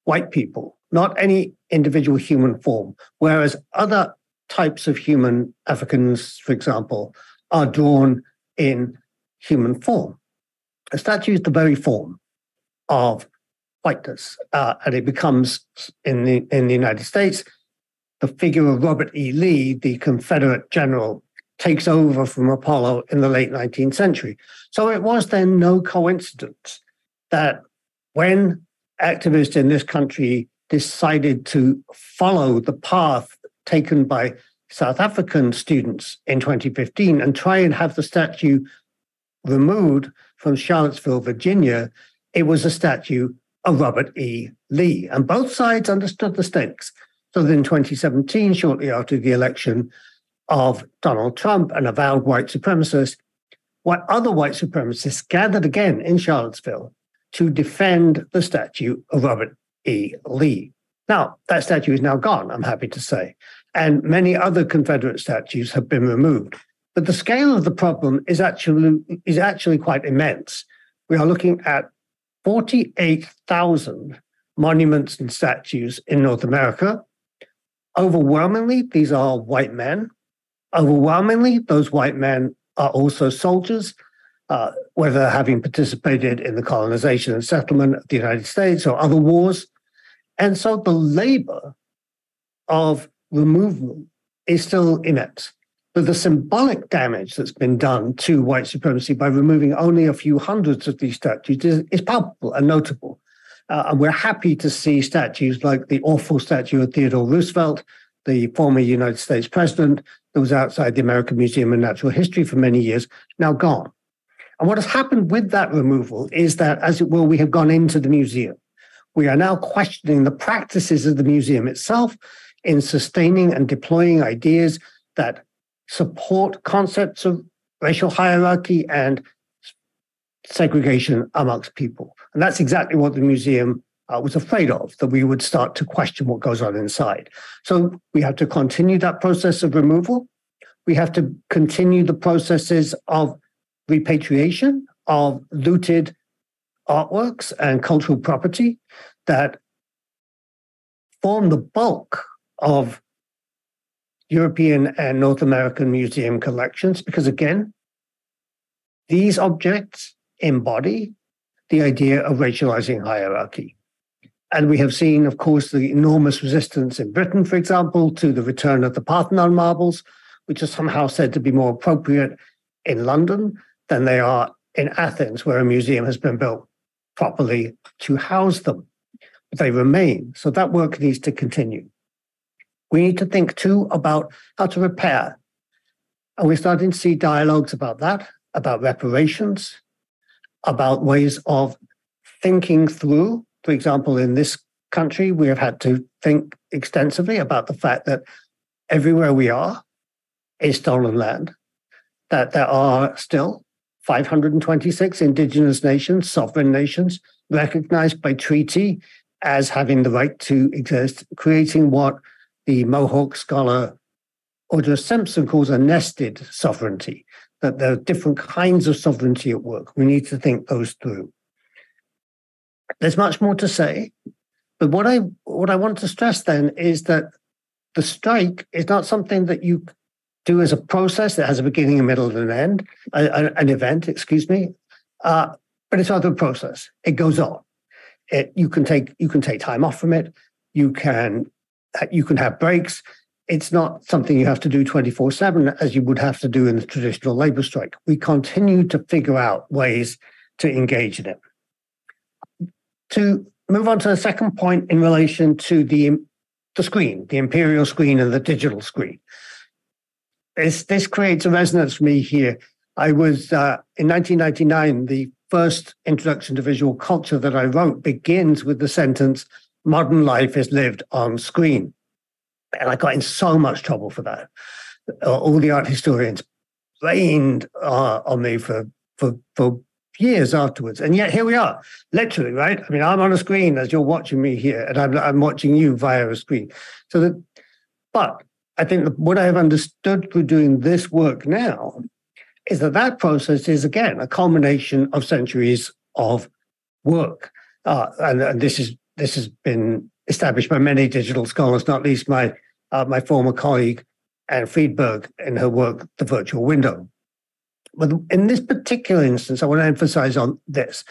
white people, not any individual human form, whereas other types of human, Africans, for example, are drawn in human form. A statue is the very form of whiteness, and it becomes, in the United States, the figure of Robert E. Lee, the Confederate general, takes over from Apollo in the late 19th century. So it was then no coincidence that when activists in this country decided to follow the path taken by South African students in 2015 and try and have the statue removed from Charlottesville, Virginia, it was a statue of Robert E. Lee. And both sides understood the stakes. So then in 2017, shortly after the election of Donald Trump, an avowed white supremacist, while other white supremacists gathered again in Charlottesville to defend the statue of Robert E. Lee. Now, that statue is now gone, I'm happy to say, and many other Confederate statues have been removed. But the scale of the problem is actually quite immense. We are looking at 48,000 monuments and statues in North America. Overwhelmingly, these are white men. Overwhelmingly, those white men are also soldiers, whether having participated in the colonization and settlement of the United States or other wars. And so the labor of removal is still immense. But the symbolic damage that's been done to white supremacy by removing only a few hundreds of these statues is palpable and notable. And we're happy to see statues like the awful statue of Theodore Roosevelt, the former United States president that was outside the American Museum of Natural History for many years, now gone. And what has happened with that removal is that, as it were, we have gone into the museum. We are now questioning the practices of the museum itself in sustaining and deploying ideas that support concepts of racial hierarchy and segregation amongst people. And that's exactly what the museum was afraid of, that we would start to question what goes on inside. So we have to continue that process of removal. We have to continue the processes of repatriation of looted artworks and cultural property that form the bulk of European and North American museum collections, because again, these objects embody the idea of racializing hierarchy. And we have seen, of course, the enormous resistance in Britain, for example, to the return of the Parthenon marbles, which are somehow said to be more appropriate in London than they are in Athens, where a museum has been built properly to house them. But they remain. So that work needs to continue. We need to think, too, about how to repair. And we're starting to see dialogues about that, about reparations, about ways of thinking through. For example, in this country, we have had to think extensively about the fact that everywhere we are is stolen land, that there are still 526 indigenous nations, sovereign nations, recognized by treaty as having the right to exist, creating what the Mohawk scholar Audra Simpson calls a nested sovereignty, that there are different kinds of sovereignty at work. We need to think those through. There's much more to say, but what I want to stress then is that the strike is not something that you do as a process that has a beginning, a middle, and an end, an event, excuse me, but it's rather a process. It goes on. You can take time off from it. You can have breaks. It's not something you have to do 24/7 as you would have to do in the traditional labor strike. We continue to figure out ways to engage in it. To move on to the second point in relation to the screen, the imperial screen and the digital screen. This creates a resonance for me here. I was, in 1999, the first introduction to visual culture that I wrote begins with the sentence, "Modern life is lived on screen." And I got in so much trouble for that. All the art historians rained on me for years afterwards. And yet here we are, literally, right? I mean, I'm on a screen as you're watching me here, and I'm watching you via a screen. So that, but I think what I have understood through doing this work now is that that process is, again, a culmination of centuries of work. And this has been established by many digital scholars, not least my former colleague, Anne Friedberg, in her work, The Virtual Window. But in this particular instance, I want to emphasize on this.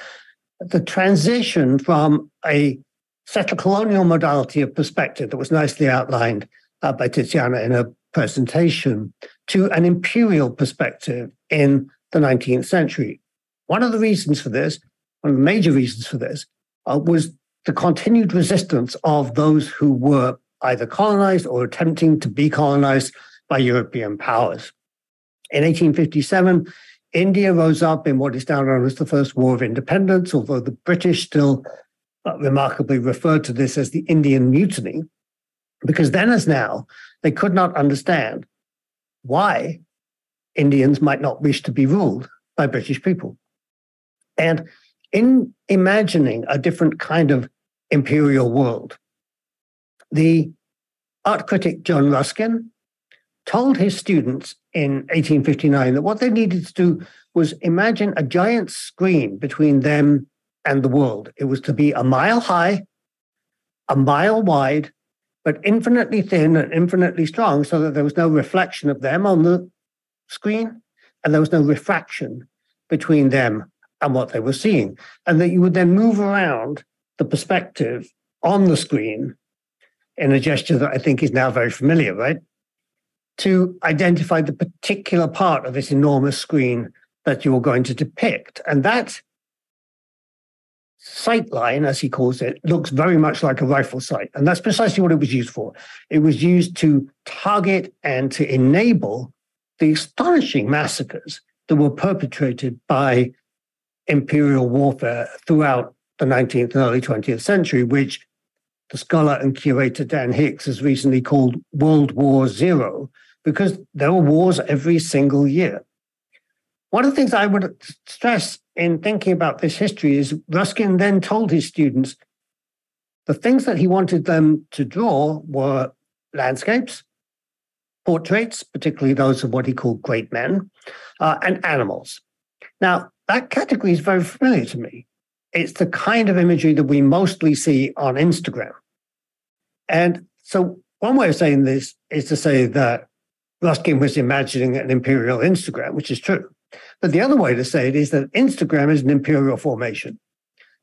The transition from a settler colonial modality of perspective that was nicely outlined by Tiziana in her presentation to an imperial perspective in the 19th century. One of the reasons for this, one of the major reasons for this, was the continued resistance of those who were either colonized or attempting to be colonized by European powers. In 1857, India rose up in what is now known as the First War of Independence, although the British still remarkably referred to this as the Indian Mutiny, because then as now, they could not understand why Indians might not wish to be ruled by British people. And in imagining a different kind of imperial world, the art critic John Ruskin told his students in 1859 that what they needed to do was imagine a giant screen between them and the world. It was to be a mile high, a mile wide, but infinitely thin and infinitely strong, so that there was no reflection of them on the screen, and there was no refraction between them and what they were seeing. And that you would then move around the perspective on the screen in a gesture that I think is now very familiar, right? To identify the particular part of this enormous screen that you were going to depict. And that sight line, as he calls it, looks very much like a rifle sight. And that's precisely what it was used for. It was used to target and to enable the astonishing massacres that were perpetrated by imperial warfare throughout the 19th and early 20th century, which the scholar and curator Dan Hicks has recently called World War Zero, because there were wars every single year. One of the things I would stress in thinking about this history is Ruskin then told his students the things that he wanted them to draw were landscapes, portraits, particularly those of what he called great men, and animals. Now, that category is very familiar to me. It's the kind of imagery that we mostly see on Instagram. And so one way of saying this is to say that Ruskin was imagining an imperial Instagram, which is true. But the other way to say it is that Instagram is an imperial formation,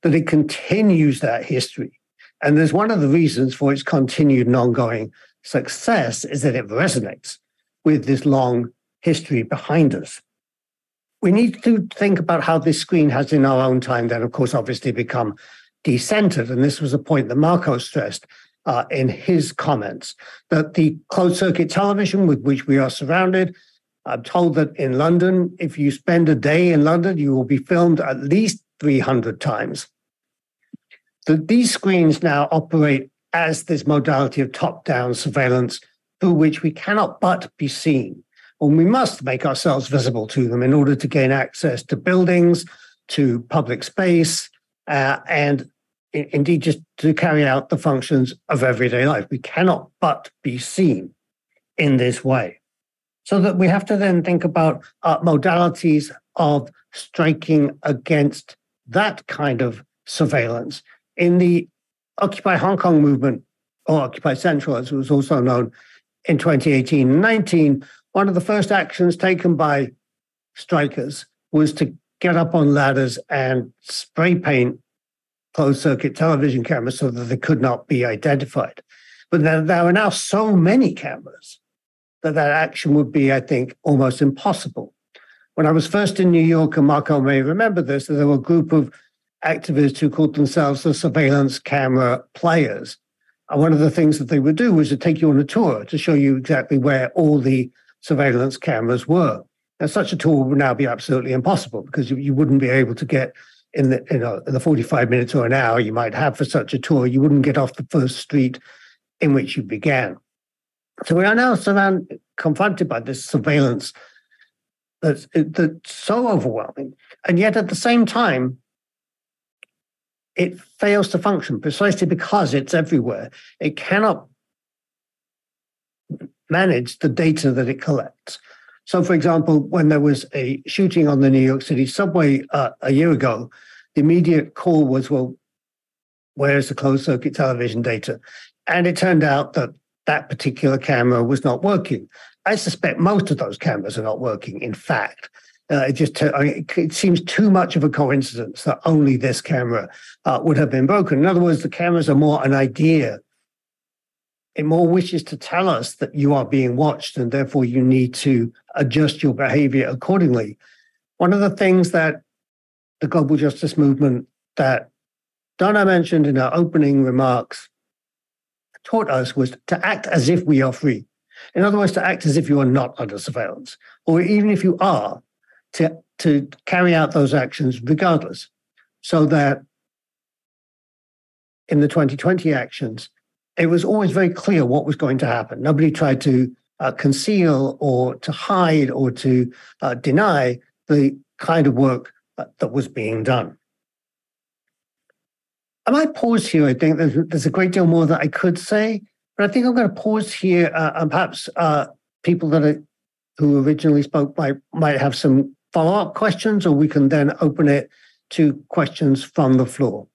that it continues that history. And there's one of the reasons for its continued and ongoing success is that it resonates with this long history behind us. We need to think about how this screen has in our own time then, of course, obviously become decentered. And this was a point that Marco stressed in his comments, that the closed-circuit television with which we are surrounded, I'm told that in London, if you spend a day in London, you will be filmed at least 300 times. That these screens now operate as this modality of top-down surveillance through which we cannot but be seen. And we must make ourselves visible to them in order to gain access to buildings, to public space, and indeed just to carry out the functions of everyday life. We cannot but be seen in this way. So that we have to then think about modalities of striking against that kind of surveillance. In the Occupy Hong Kong movement, or Occupy Central, as it was also known, in 2018 and 19, one of the first actions taken by strikers was to get up on ladders and spray paint closed-circuit television cameras so that they could not be identified. But there are now so many cameras that that action would be, I think, almost impossible. When I was first in New York, and Marco may remember this, there were a group of activists who called themselves the surveillance camera players. And one of the things that they would do was to take you on a tour to show you exactly where all the surveillance cameras were. And such a tour would now be absolutely impossible because you wouldn't be able to get in the 45 minutes or an hour you might have for such a tour, you wouldn't get off the first street in which you began. So we are now confronted by this surveillance that's so overwhelming. And yet at the same time, it fails to function precisely because it's everywhere. It cannot manage the data that it collects. So, for example, when there was a shooting on the New York City subway a year ago, the immediate call was, well, where's the closed-circuit television data? And it turned out that that particular camera was not working. I suspect most of those cameras are not working, in fact. It seems too much of a coincidence that only this camera would have been broken. In other words, the cameras are more an idea. It more wishes to tell us that you are being watched and therefore you need to adjust your behavior accordingly. One of the things that the global justice movement that Donna mentioned in her opening remarks taught us was to act as if we are free. In other words, to act as if you are not under surveillance, or even if you are, to carry out those actions regardless, so that in the 2020 actions, it was always very clear what was going to happen. Nobody tried to conceal or to hide or to deny the kind of work that was being done. I might pause here. I think there's a great deal more that I could say, but I think I'm going to pause here, and perhaps people who originally spoke might have some follow-up questions, or we can then open it to questions from the floor.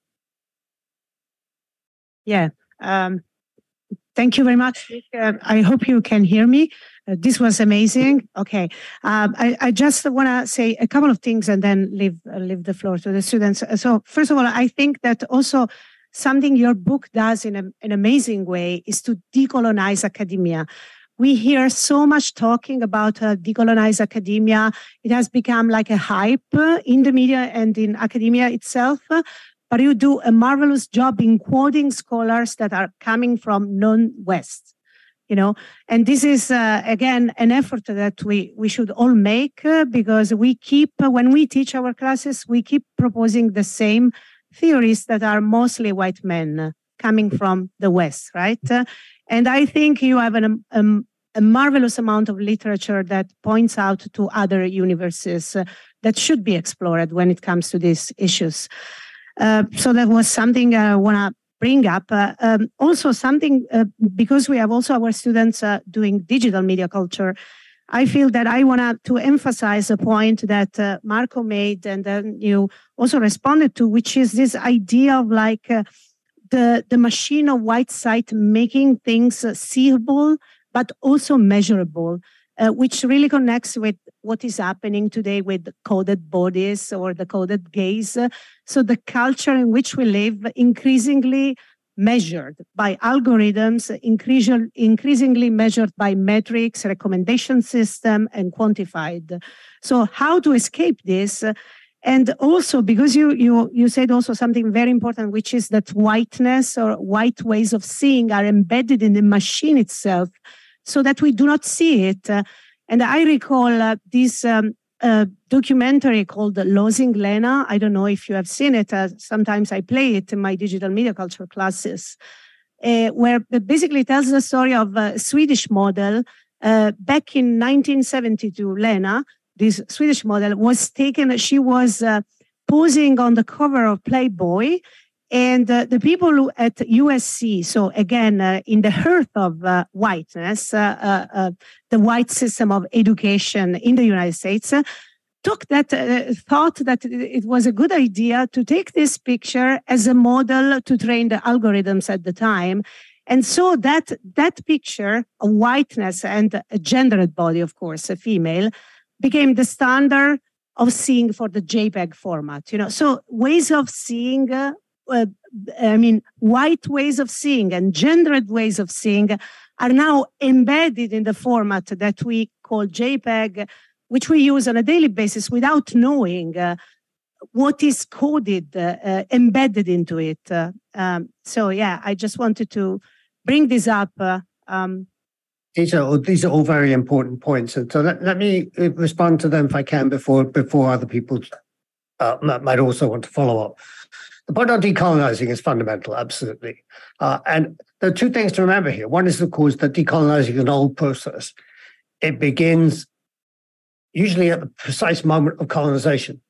Yeah, thank you very much. I hope you can hear me. This was amazing. Okay, I just want to say a couple of things and then leave the floor to the students. So first of all, I think that also something your book does in an amazing way is to decolonize academia. We hear so much talking about decolonized academia. It has become like a hype in the media and in academia itself. But you do a marvelous job in quoting scholars that are coming from non-West, you know. And this is, again, an effort that we should all make because we keep, when we teach our classes, we keep proposing the same theories that are mostly white men coming from the West, right? And I think you have an a marvelous amount of literature that points out to other universes that should be explored when it comes to these issues. So that was something I want to bring up. Also something, because we have also our students doing digital media culture, I feel that I want to emphasize a point that Marco made and then you also responded to, which is this idea of like the machine of white sight making things seeable, but also measurable, which really connects with what is happening today with coded bodies or the coded gaze. So the culture in which we live increasingly measured by algorithms, increasingly measured by metrics, recommendation system, and quantified. So how to escape this? And also, because you said also something very important, which is that whiteness or white ways of seeing are embedded in the machine itself so that we do not see it. And I recall this documentary called Losing Lena. I don't know if you have seen it. Sometimes I play it in my digital media culture classes, where it basically tells the story of a Swedish model. Back in 1972, Lena, this Swedish model, was taken. She was posing on the cover of Playboy. And the people who at USC, so again, in the hearth of whiteness, the white system of education in the United States, thought that it was a good idea to take this picture as a model to train the algorithms at the time. And so that picture of whiteness and a gendered body, of course, a female, became the standard of seeing for the JPEG format. You know, so ways of seeing, white ways of seeing and gendered ways of seeing are now embedded in the format that we call JPEG, which we use on a daily basis without knowing what is coded, embedded into it. So yeah, I just wanted to bring this up. These are all very important points. And so let me respond to them if I can before other people might also want to follow up. The point on decolonizing is fundamental, absolutely. And there are two things to remember here. One is, of course, that decolonizing is an old process. It begins usually at the precise moment of colonization.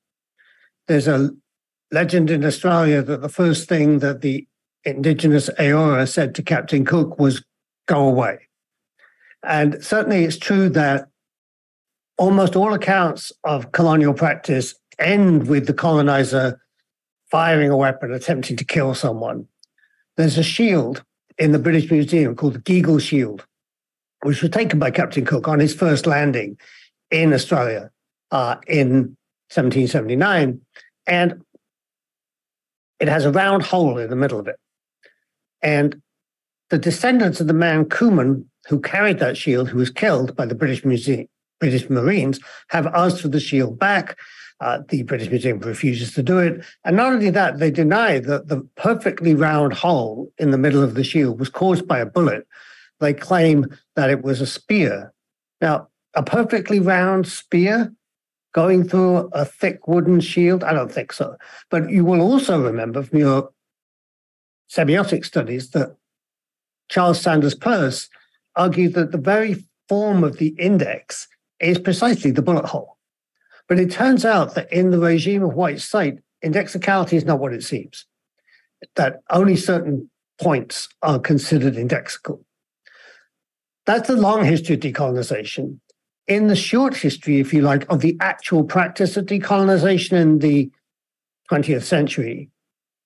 There's a legend in Australia that the first thing that the indigenous Eora said to Captain Cook was, "Go away." And certainly it's true that almost all accounts of colonial practice end with the colonizer firing a weapon, attempting to kill someone. There's a shield in the British Museum called the Geagle Shield, which was taken by Captain Cook on his first landing in Australia in 1779. And it has a round hole in the middle of it. And the descendants of the man Cumin, who carried that shield, who was killed by the British Marines, have asked for the shield back. The British Museum refuses to do it. And not only that, they deny that the perfectly round hole in the middle of the shield was caused by a bullet. They claim that it was a spear. Now, a perfectly round spear going through a thick wooden shield? I don't think so. But you will also remember from your semiotic studies that Charles Sanders Peirce argued that the very form of the index is precisely the bullet hole. But it turns out that in the regime of white sight, indexicality is not what it seems, that only certain points are considered indexical. That's the long history of decolonization. In the short history, if you like, of the actual practice of decolonization in the 20th century,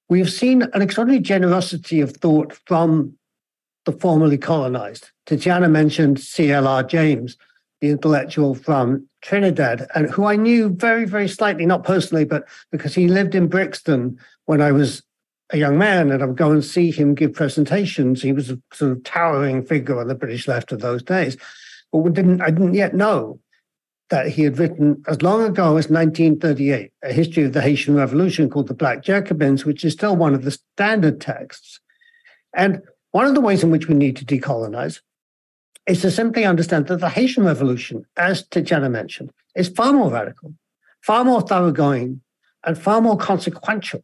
we've seen an extraordinary generosity of thought from the formerly colonized. Tatiana mentioned C.L.R. James, the intellectual from Trinidad, and who I knew very, very slightly, not personally, but because he lived in Brixton when I was a young man, and I would go and see him give presentations. He was a sort of towering figure on the British left of those days. But I didn't yet know that he had written, as long ago as 1938, a history of the Haitian Revolution called The Black Jacobins, which is still one of the standard texts. And one of the ways in which we need to decolonize is to simply understand that the Haitian Revolution, as Tijana mentioned, is far more radical, far more thoroughgoing, and far more consequential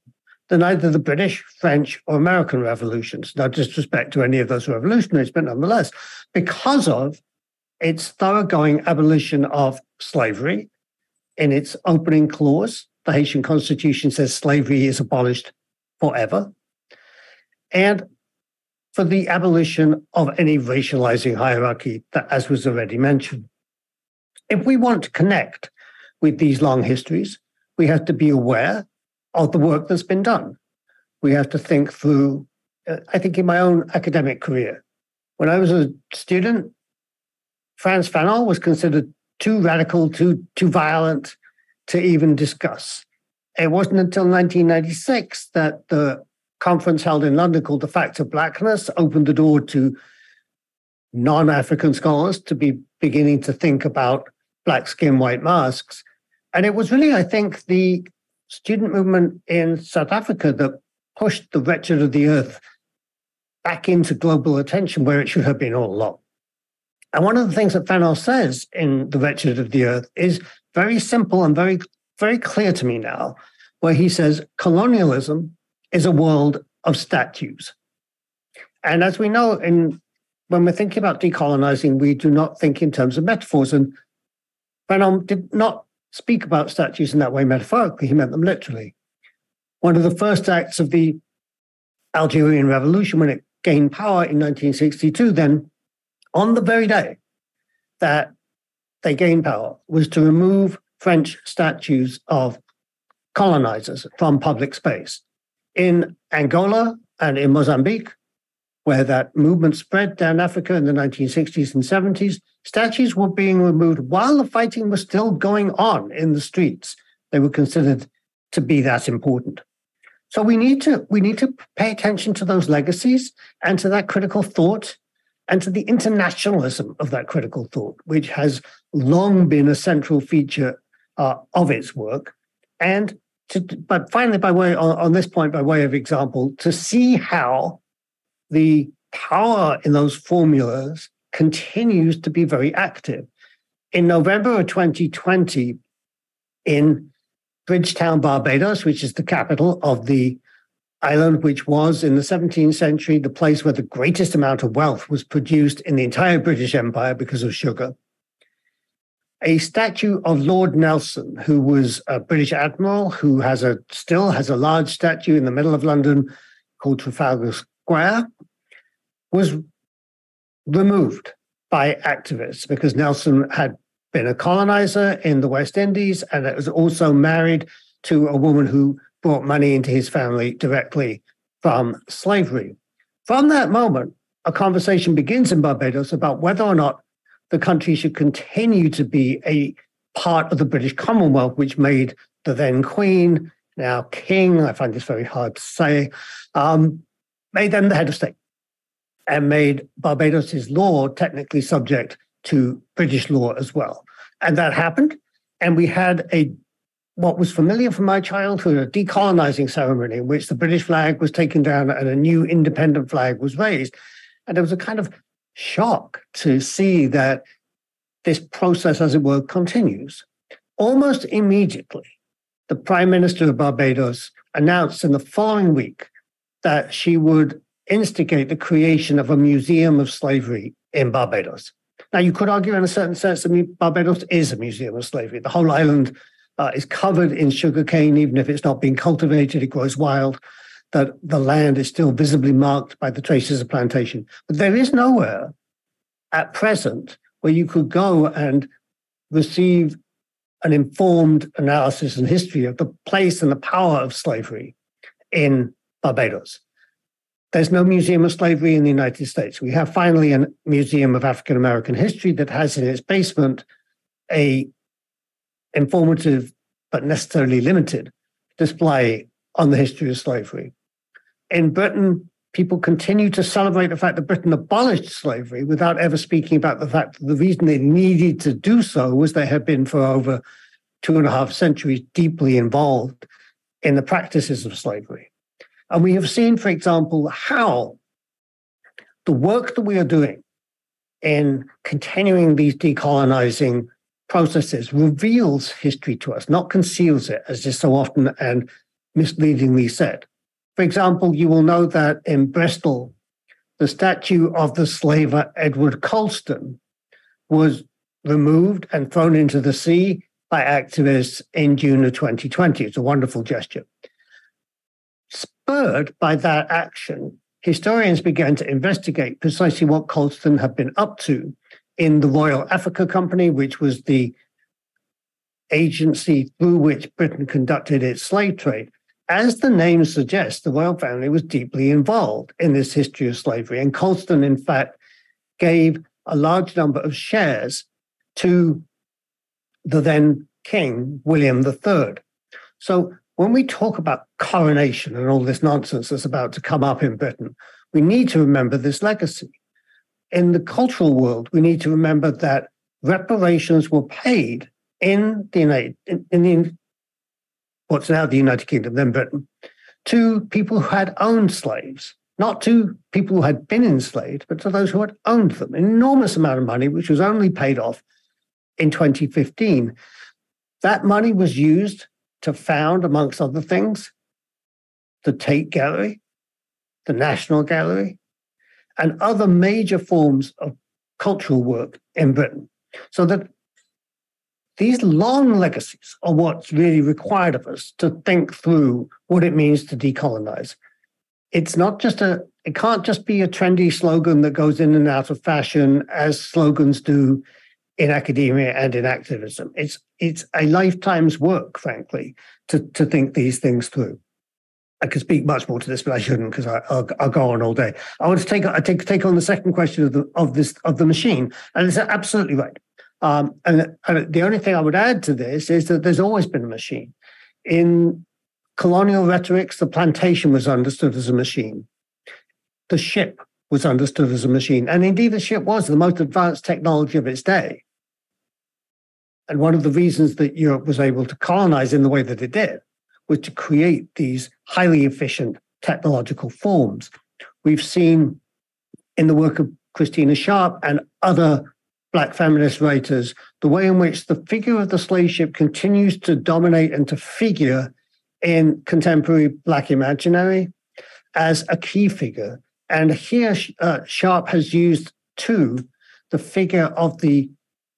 than either the British, French, or American revolutions. No disrespect to any of those revolutionaries, but nonetheless, because of its thoroughgoing abolition of slavery. In its opening clause, the Haitian Constitution says slavery is abolished forever. And for the abolition of any racializing hierarchy, that, as was already mentioned. If we want to connect with these long histories, we have to be aware of the work that's been done. We have to think through, I think in my own academic career, when I was a student, Frantz Fanon was considered too radical, too violent to even discuss. It wasn't until 1996 that the conference held in London called The Facts of Blackness opened the door to non-African scholars to be beginning to think about black skin, white masks. And it was really, I think, the student movement in South Africa that pushed the wretched of the earth back into global attention where it should have been all along. And one of the things that Fanon says in The Wretched of the Earth is very simple and very, very clear to me now, where he says colonialism is a world of statues. And as we know, when we're thinking about decolonizing, we do not think in terms of metaphors. And Fanon did not speak about statues in that way metaphorically. He meant them literally. One of the first acts of the Algerian Revolution, when it gained power in 1962, then on the very day that they gained power, was to remove French statues of colonizers from public space. In Angola and in Mozambique, where that movement spread down Africa in the 1960s and 70s, statues were being removed while the fighting was still going on in the streets. They were considered to be that important. So we need to pay attention to those legacies and to that critical thought and to the internationalism of that critical thought, which has long been a central feature of its work. But finally, by way of example, to see how the power in those formulas continues to be very active. In November of 2020, in Bridgetown, Barbados, which is the capital of the island, which was in the 17th century the place where the greatest amount of wealth was produced in the entire British Empire because of sugar, a statue of Lord Nelson, who was a British admiral, who still has a large statue in the middle of London called Trafalgar Square, was removed by activists because Nelson had been a colonizer in the West Indies, and it was also married to a woman who brought money into his family directly from slavery. From that moment, a conversation begins in Barbados about whether or not the country should continue to be a part of the British Commonwealth, which made the then Queen, now King, I find this very hard to say, made them the head of state and made Barbados's law technically subject to British law as well. And that happened, and we had what was familiar from my childhood, a decolonizing ceremony in which the British flag was taken down and a new independent flag was raised. And there was a kind of shock to see that this process, as it were, continues. Almost immediately, the Prime Minister of Barbados announced in the following week that she would instigate the creation of a museum of slavery in Barbados. Now, you could argue in a certain sense that Barbados is a museum of slavery. The whole island is covered in sugarcane, even if it's not being cultivated, it grows wild, that the land is still visibly marked by the traces of plantation. But there is nowhere at present where you could go and receive an informed analysis and history of the place and the power of slavery in Barbados. There's no museum of slavery in the United States. We have finally a Museum of African American History that has in its basement a informative, but necessarily limited, display on the history of slavery. In Britain, people continue to celebrate the fact that Britain abolished slavery without ever speaking about the fact that the reason they needed to do so was they had been for over 2.5 centuries deeply involved in the practices of slavery. And we have seen, for example, how the work that we are doing in continuing these decolonizing processes reveals history to us, not conceals it, as is so often and misleadingly said. For example, you will know that in Bristol, the statue of the slaver Edward Colston was removed and thrown into the sea by activists in June of 2020. It's a wonderful gesture. Spurred by that action, historians began to investigate precisely what Colston had been up to in the Royal Africa Company, which was the agency through which Britain conducted its slave trade. As the name suggests, the royal family was deeply involved in this history of slavery, and Colston, in fact, gave a large number of shares to the then King, William III. So when we talk about coronation and all this nonsense that's about to come up in Britain, we need to remember this legacy. In the cultural world, we need to remember that reparations were paid in what's now the United Kingdom, then Britain, to people who had owned slaves, not to people who had been enslaved, but to those who had owned them. An enormous amount of money, which was only paid off in 2015. That money was used to found, amongst other things, the Tate Gallery, the National Gallery, and other major forms of cultural work in Britain. So that these long legacies are what's really required of us to think through what it means to decolonize. It's not just it can't just be a trendy slogan that goes in and out of fashion as slogans do in academia and in activism. It's a lifetime's work, frankly, to think these things through. I could speak much more to this, but I shouldn't because I'll go on all day. I want to take on the second question of the machine, and it's absolutely right. And the only thing I would add to this is that there's always been a machine. In colonial rhetorics, the plantation was understood as a machine. The ship was understood as a machine, and indeed the ship was the most advanced technology of its day. And one of the reasons that Europe was able to colonize in the way that it did was to create these highly efficient technological forms. We've seen in the work of Christina Sharp and other Black feminist writers the way in which the figure of the slave ship continues to dominate and to figure in contemporary Black imaginary as a key figure. And here Sharp has used, too, the figure of the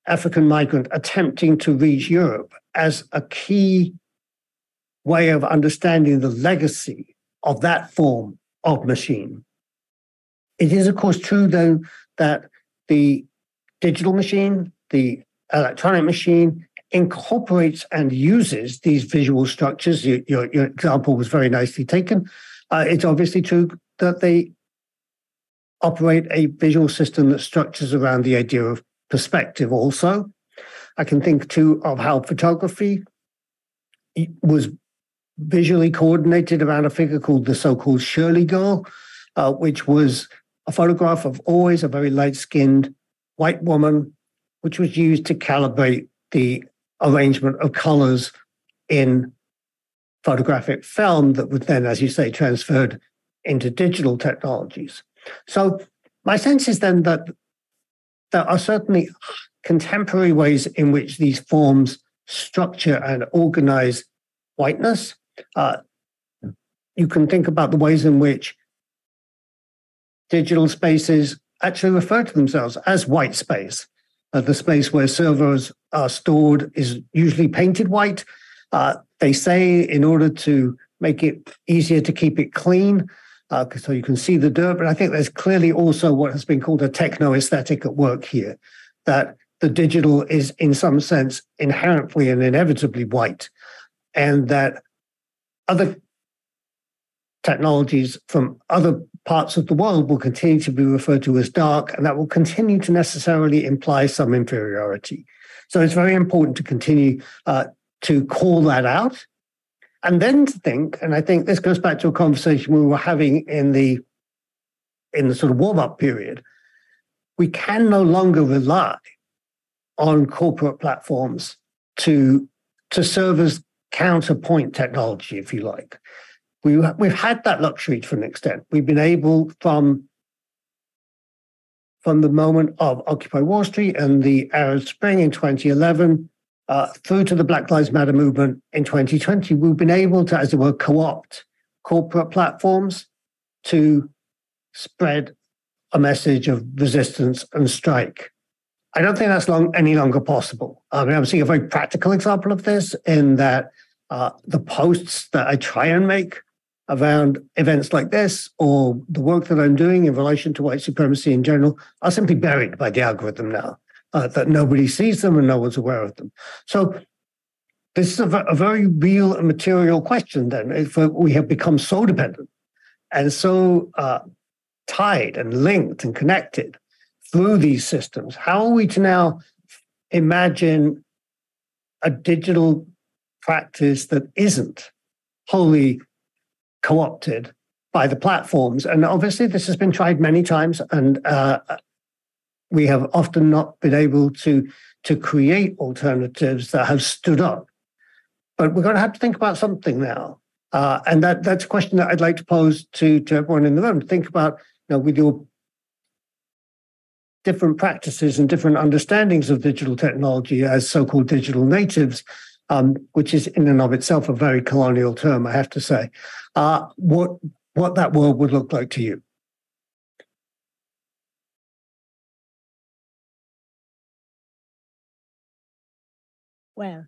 African migrant attempting to reach Europe as a key way of understanding the legacy of that form of machine. It is, of course, true, though, that the digital machine, the electronic machine, incorporates and uses these visual structures. Your example was very nicely taken. It's obviously true that they operate a visual system that structures around the idea of perspective also. I can think, too, of how photography was visually coordinated around a figure called the so-called Shirley Girl, which was a photograph of always a very light-skinned white woman, which was used to calibrate the arrangement of colors in photographic film that was then, as you say, transferred into digital technologies. So my sense is then that there are certainly contemporary ways in which these forms structure and organize whiteness. You can think about the ways in which digital spaces actually refer to themselves as white space. The space where servers are stored is usually painted white. They say in order to make it easier to keep it clean, so you can see the dirt, but I think there's clearly also what has been called a techno-aesthetic at work here, that the digital is in some sense inherently and inevitably white, and that other technologies from other parts of the world will continue to be referred to as dark, and that will continue to necessarily imply some inferiority. So it's very important to continue to call that out, and then to think, and I think this goes back to a conversation we were having in the sort of warm-up period, we can no longer rely on corporate platforms to serve as counterpoint technology, if you like. We've had that luxury to an extent. We've been able, from the moment of Occupy Wall Street and the Arab Spring in 2011, through to the Black Lives Matter movement in 2020, we've been able to, as it were, co-opt corporate platforms to spread a message of resistance and strike. I don't think that's any longer possible. I mean, I'm seeing a very practical example of this in that the posts that I try and make around events like this or the work that I'm doing in relation to white supremacy in general are simply buried by the algorithm now, that nobody sees them and no one's aware of them. So this is a very real and material question then, if we have become so dependent and so tied and linked and connected through these systems. How are we to now imagine a digital practice that isn't wholly co-opted by the platforms? And obviously this has been tried many times, and we have often not been able to create alternatives that have stood up. But we're going to have to think about something now. And that's a question that I'd like to pose to everyone in the room. Think about, you know, with your different practices and different understandings of digital technology as so-called digital natives, which is in and of itself a very colonial term, I have to say, what that world would look like to you. Well,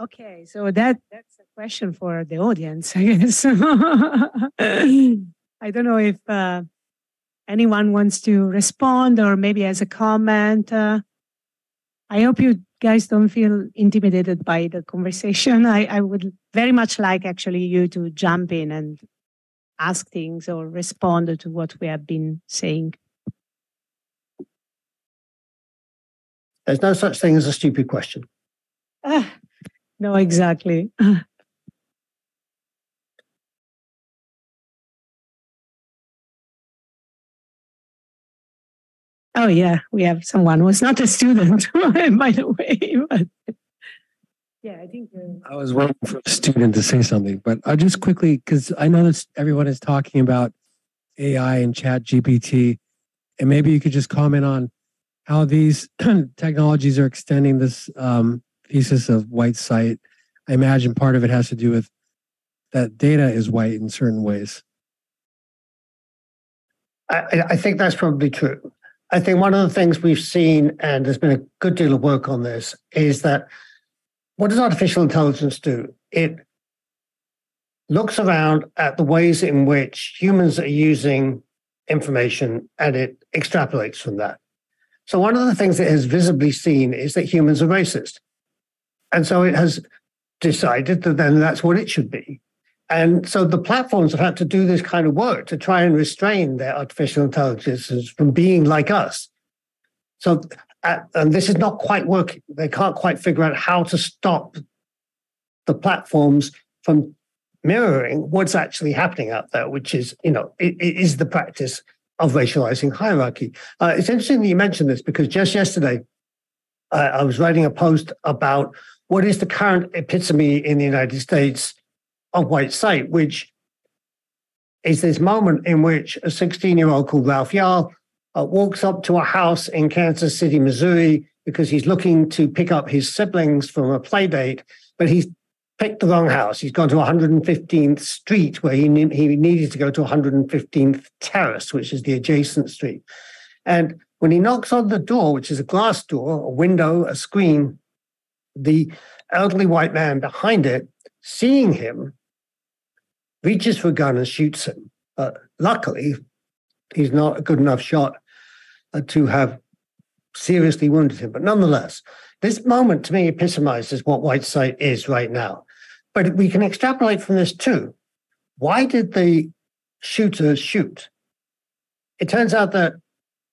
okay, so that's a question for the audience, I guess. I don't know if anyone wants to respond, or maybe as a comment. I hope you guys don't feel intimidated by the conversation. I would very much like actually you to jump in and ask things or respond to what we have been saying. There's no such thing as a stupid question. No, exactly. Oh, yeah, we have someone who's not a student, by the way. But yeah, I think I was waiting for a student to say something, but I'll just quickly, because I know that everyone is talking about AI and ChatGPT, and maybe you could just comment on how these technologies are extending this thesis of white sight. I imagine part of it has to do with that data is white in certain ways. I think that's probably true. I think one of the things we've seen, and there's been a good deal of work on this, is that what does artificial intelligence do? It looks around at the ways in which humans are using information, and it extrapolates from that. So one of the things it has visibly seen is that humans are racist. And so it has decided that then that's what it should be. And so the platforms have had to do this kind of work to try and restrain their artificial intelligences from being like us. So, and this is not quite working. They can't quite figure out how to stop the platforms from mirroring what's actually happening out there, which is, you know, it is the practice of racializing hierarchy. It's interesting that you mentioned this, because just yesterday, I was writing a post about what is the current epitome in the United States of white sight, which is this moment in which a 16-year-old called Ralph Yall walks up to a house in Kansas City, Missouri, because he's looking to pick up his siblings from a play date, but he's picked the wrong house. He's gone to 115th Street, where he needed to go to 115th Terrace, which is the adjacent street. And when he knocks on the door, which is a glass door, a window, a screen, the elderly white man behind it, seeing him, reaches for a gun and shoots him. Luckily, he's not a good enough shot to have seriously wounded him. But nonetheless, this moment to me epitomizes what white sight is right now. But we can extrapolate from this too. Why did the shooter shoot? It turns out that,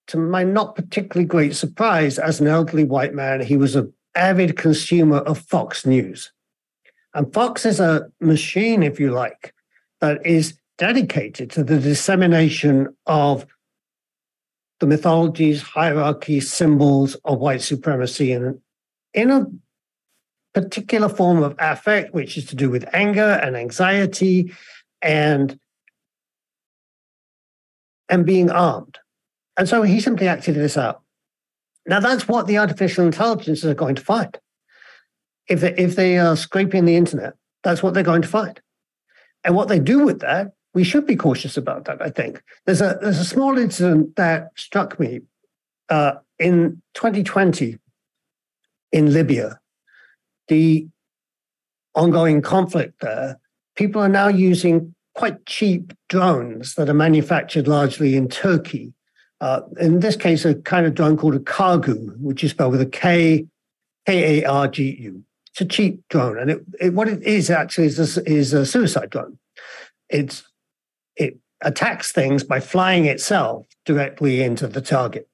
to my not particularly great surprise, as an elderly white man, he was an avid consumer of Fox News. And Fox is a machine, if you like, that is dedicated to the dissemination of the mythologies, hierarchies, symbols of white supremacy in a particular form of affect, which is to do with anger and anxiety and being armed. And so he simply acted this out. Now, that's what the artificial intelligences are going to find. If they are scraping the internet, that's what they're going to find. And what they do with that, we should be cautious about that, I think. There's a small incident that struck me in 2020 in Libya, the ongoing conflict there, people are now using quite cheap drones that are manufactured largely in Turkey. In this case, a kind of drone called a Kargu, which is spelled with a K, K-A-R-G-U. It's a cheap drone. And what it is actually is a suicide drone. It attacks things by flying itself directly into the target.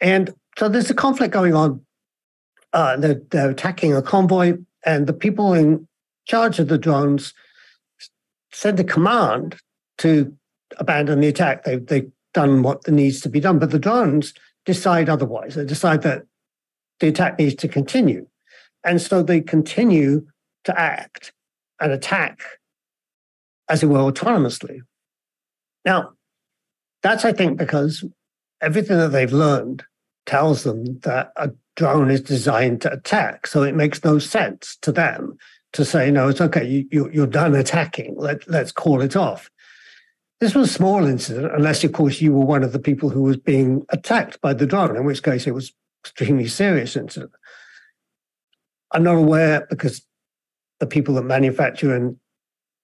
And so there's a conflict going on. They're attacking a convoy, and the people in charge of the drones send a command to abandon the attack. They've done what needs to be done, but the drones decide otherwise. They decide that the attack needs to continue. And so they continue to act and attack, as it were, autonomously. Now, that's, I think, because everything that they've learned tells them that a drone is designed to attack. So it makes no sense to them to say, no, it's okay, you're done attacking, let's call it off. This was a small incident, unless, of course, you were one of the people who was being attacked by the drone, in which case it was an extremely serious incident. I'm not aware, because the people that manufacture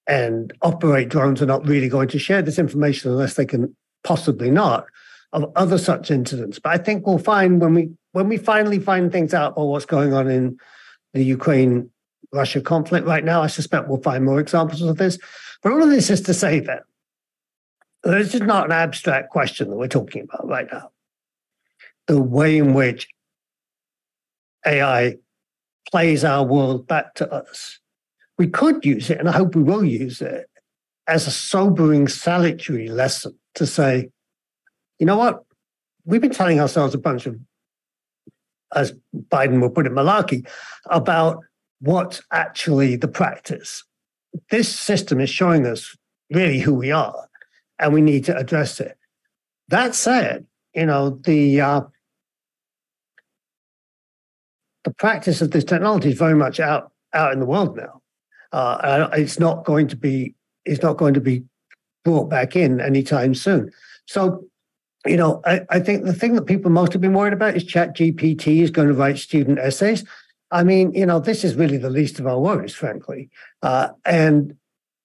and operate drones are not really going to share this information unless they can possibly not, of other such incidents. But I think we'll find when we finally find things out about what's going on in the Ukraine-Russia conflict right now, I suspect we'll find more examples of this. But all of this is to say that this is not an abstract question that we're talking about right now. The way in which AI plays our world back to us. We could use it, and I hope we will use it, as a sobering, salutary lesson to say, you know what? We've been telling ourselves a bunch of, as Biden would put it, malarkey, about what's actually the practice. This system is showing us really who we are, and we need to address it. That said, you know, the practice of this technology is very much out in the world now. It's not going to be brought back in anytime soon. So, you know, I think the thing that people most have been worried about is ChatGPT is going to write student essays. I mean, you know, this is really the least of our worries, frankly. And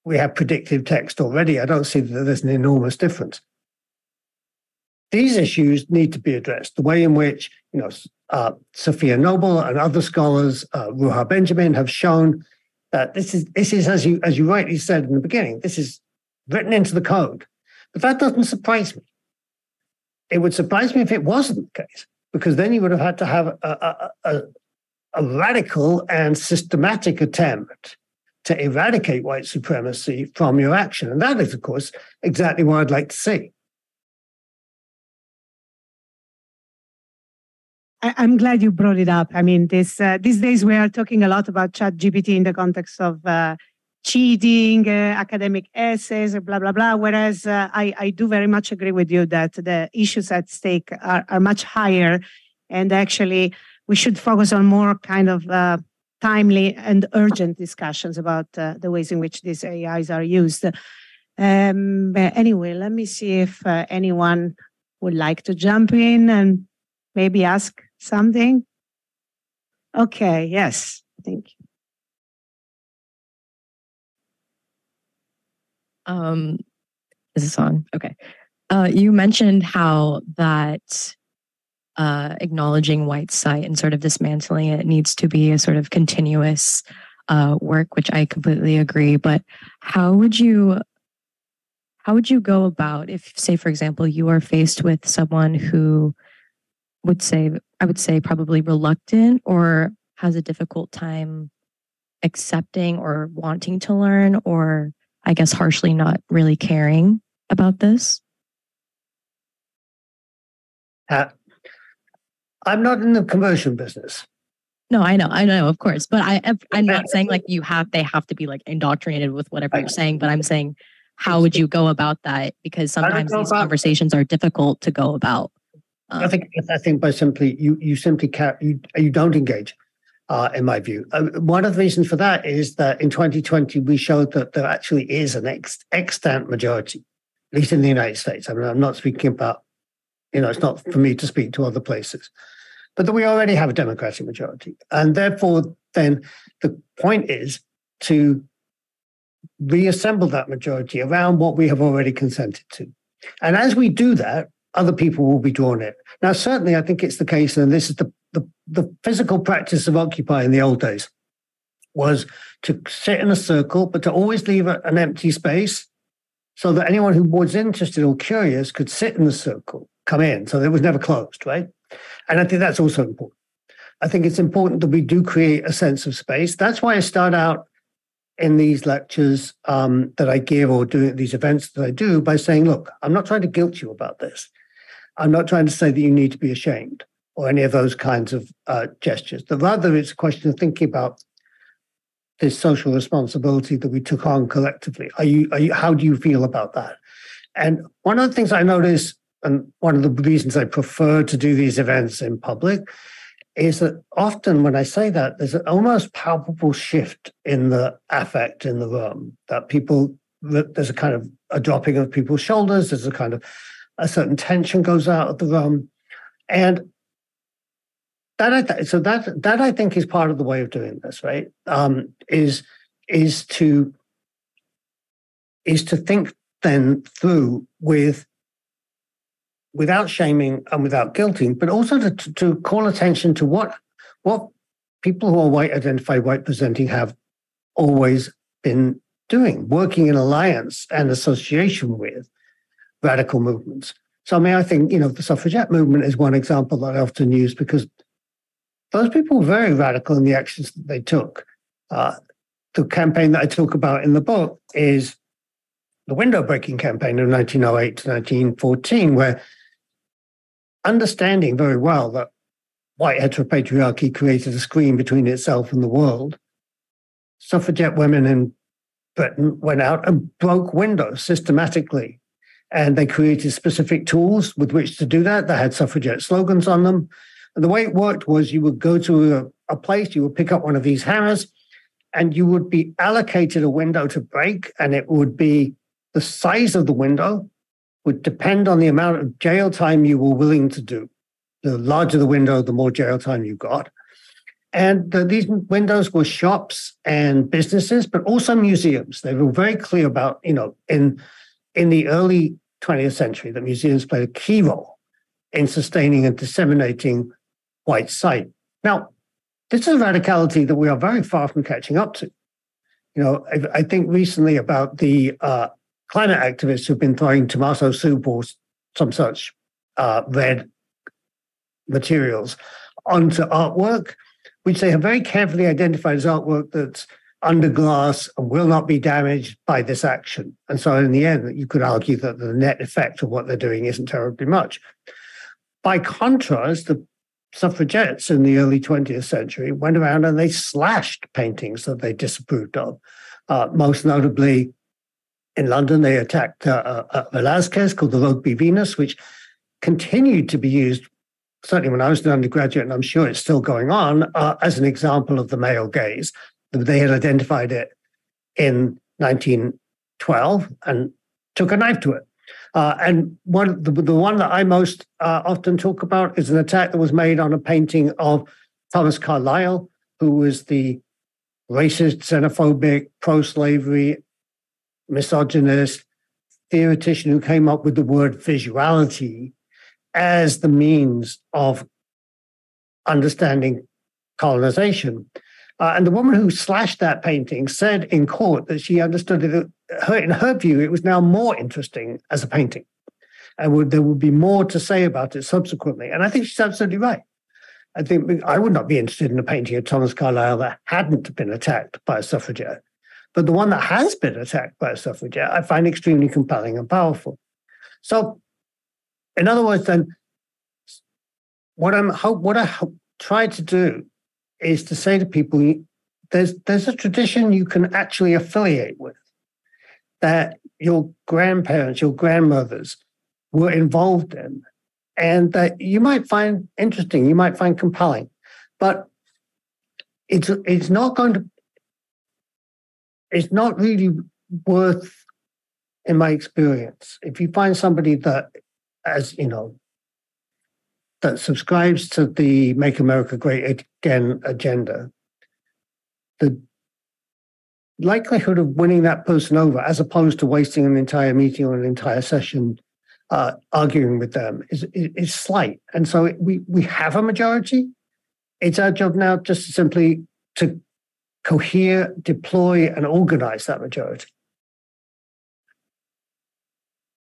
we have predictive text already. I don't see that there's an enormous difference. These issues need to be addressed. The way in which, you know, Sophia Noble and other scholars, Ruha Benjamin, have shown that this is as you rightly said in the beginning, this is written into the code. But that doesn't surprise me. It would surprise me if it wasn't the case, because then you would have had to have a radical and systematic attempt to eradicate white supremacy from your action. And that is, of course, exactly what I'd like to see. I'm glad you brought it up. I mean, these days we are talking a lot about ChatGPT in the context of cheating, academic essays, blah, blah, blah. Whereas I do very much agree with you that the issues at stake are much higher. And actually, we should focus on more kind of timely and urgent discussions about the ways in which these AIs are used. Anyway, let me see if anyone would like to jump in and maybe ask something. Okay, yes, thank you. Is this on? Okay. You mentioned how that acknowledging white sight and sort of dismantling it needs to be a sort of continuous work, which I completely agree. But how would you go about if, say, for example, you are faced with someone who I would say probably reluctant or has a difficult time accepting or wanting to learn, or I guess harshly not really caring about this? I'm not in the conversion business. No, I know, of course. But I'm not saying like they have to be like indoctrinated with whatever you're saying, but I'm saying how would you go about that? Because sometimes these conversations are difficult to go about. I think by simply you don't engage, in my view. One of the reasons for that is that in 2020 we showed that there actually is an extant majority, at least in the United States. I mean, I'm not speaking about, you know, it's not for me to speak to other places, but that we already have a democratic majority. And therefore, then the point is to reassemble that majority around what we have already consented to. And as we do that, other people will be drawn in. Now, certainly, I think it's the case, and this is the physical practice of Occupy in the old days, was to sit in a circle, but to always leave an empty space so that anyone who was interested or curious could sit in the circle, come in, so that it was never closed, right? And I think that's also important. I think it's important that we do create a sense of space. That's why I start out in these lectures that I give or do at these events that I do by saying, look, I'm not trying to guilt you about this. I'm not trying to say that you need to be ashamed or any of those kinds of gestures. But rather, it's a question of thinking about this social responsibility that we took on collectively. How do you feel about that? And one of the things I notice, and one of the reasons I prefer to do these events in public, is that often when I say that, there's an almost palpable shift in the affect in the room, that there's a kind of a dropping of people's shoulders, there's a kind of a certain tension goes out of the room. And that I think is part of the way of doing this, right? Is to think then through without shaming and without guilting, but also to call attention to what people who are white identified, white presenting have always been doing, working in alliance and association with radical movements. So I mean, I think, the suffragette movement is one example that I often use, because those people were very radical in the actions that they took. The campaign that I talk about in the book is the window-breaking campaign of 1908 to 1914, where, understanding very well that white heteropatriarchy created a screen between itself and the world, suffragette women in Britain went out and broke windows systematically. And they created specific tools with which to do that. They had suffragette slogans on them. And the way it worked was you would go to a place, you would pick up one of these hammers, and you would be allocated a window to break, and it would be the size of the window would depend on the amount of jail time you were willing to do. The larger the window, the more jail time you got. And these windows were shops and businesses, but also museums. They were very clear about, in the early 20th century, that museums played a key role in sustaining and disseminating white sight. Now, this is a radicality that we are very far from catching up to. I think recently about the climate activists who've been throwing tomato soup or some such red materials onto artwork, which they have very carefully identified as artwork that's under glass and will not be damaged by this action. And so in the end, you could argue that the net effect of what they're doing isn't terribly much. By contrast, the suffragettes in the early 20th century went around and they slashed paintings that they disapproved of. Most notably, in London, they attacked Velázquez, called the Rugby Venus, which continued to be used, certainly when I was an undergraduate, and I'm sure it's still going on, as an example of the male gaze. They had identified it in 1912 and took a knife to it. And the one that I most often talk about is an attack that was made on a painting of Thomas Carlyle, who was the racist, xenophobic, pro-slavery, misogynist theoretician who came up with the word visuality as the means of understanding colonization. And the woman who slashed that painting said in court that she understood that in her view, it was now more interesting as a painting, and there would be more to say about it subsequently. And I think she's absolutely right. I think I would not be interested in a painting of Thomas Carlyle that hadn't been attacked by a suffragette. But the one that has been attacked by a suffragette, I find extremely compelling and powerful. So, in other words, then, what I try to do is to say to people, there's a tradition you can actually affiliate with, that your grandparents, your grandmothers were involved in, and that you might find interesting, you might find compelling. But it's not really worth, in my experience, if you find somebody that, as that subscribes to the Make America Great Again agenda, the likelihood of winning that person over, as opposed to wasting an entire meeting or an entire session arguing with them, is slight. And so we have a majority. It's our job now just to simply to cohere, deploy, and organize that majority.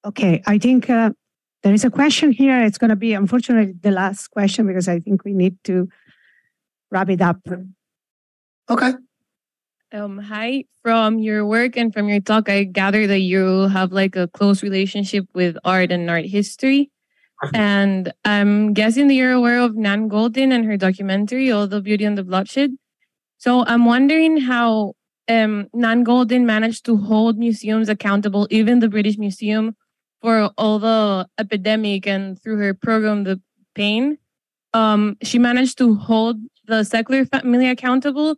Okay, I think there is a question here. It's going to be, unfortunately, the last question, because I think we need to wrap it up. Okay. Hi. From your work and from your talk, I gather that you have like a close relationship with art and art history. And I'm guessing that you're aware of Nan Goldin and her documentary, All the Beauty and the Bloodshed. So I'm wondering how Nan Goldin managed to hold museums accountable, even the British Museum, for all the epidemic, and through her program, The Pain, she managed to hold the secular family accountable,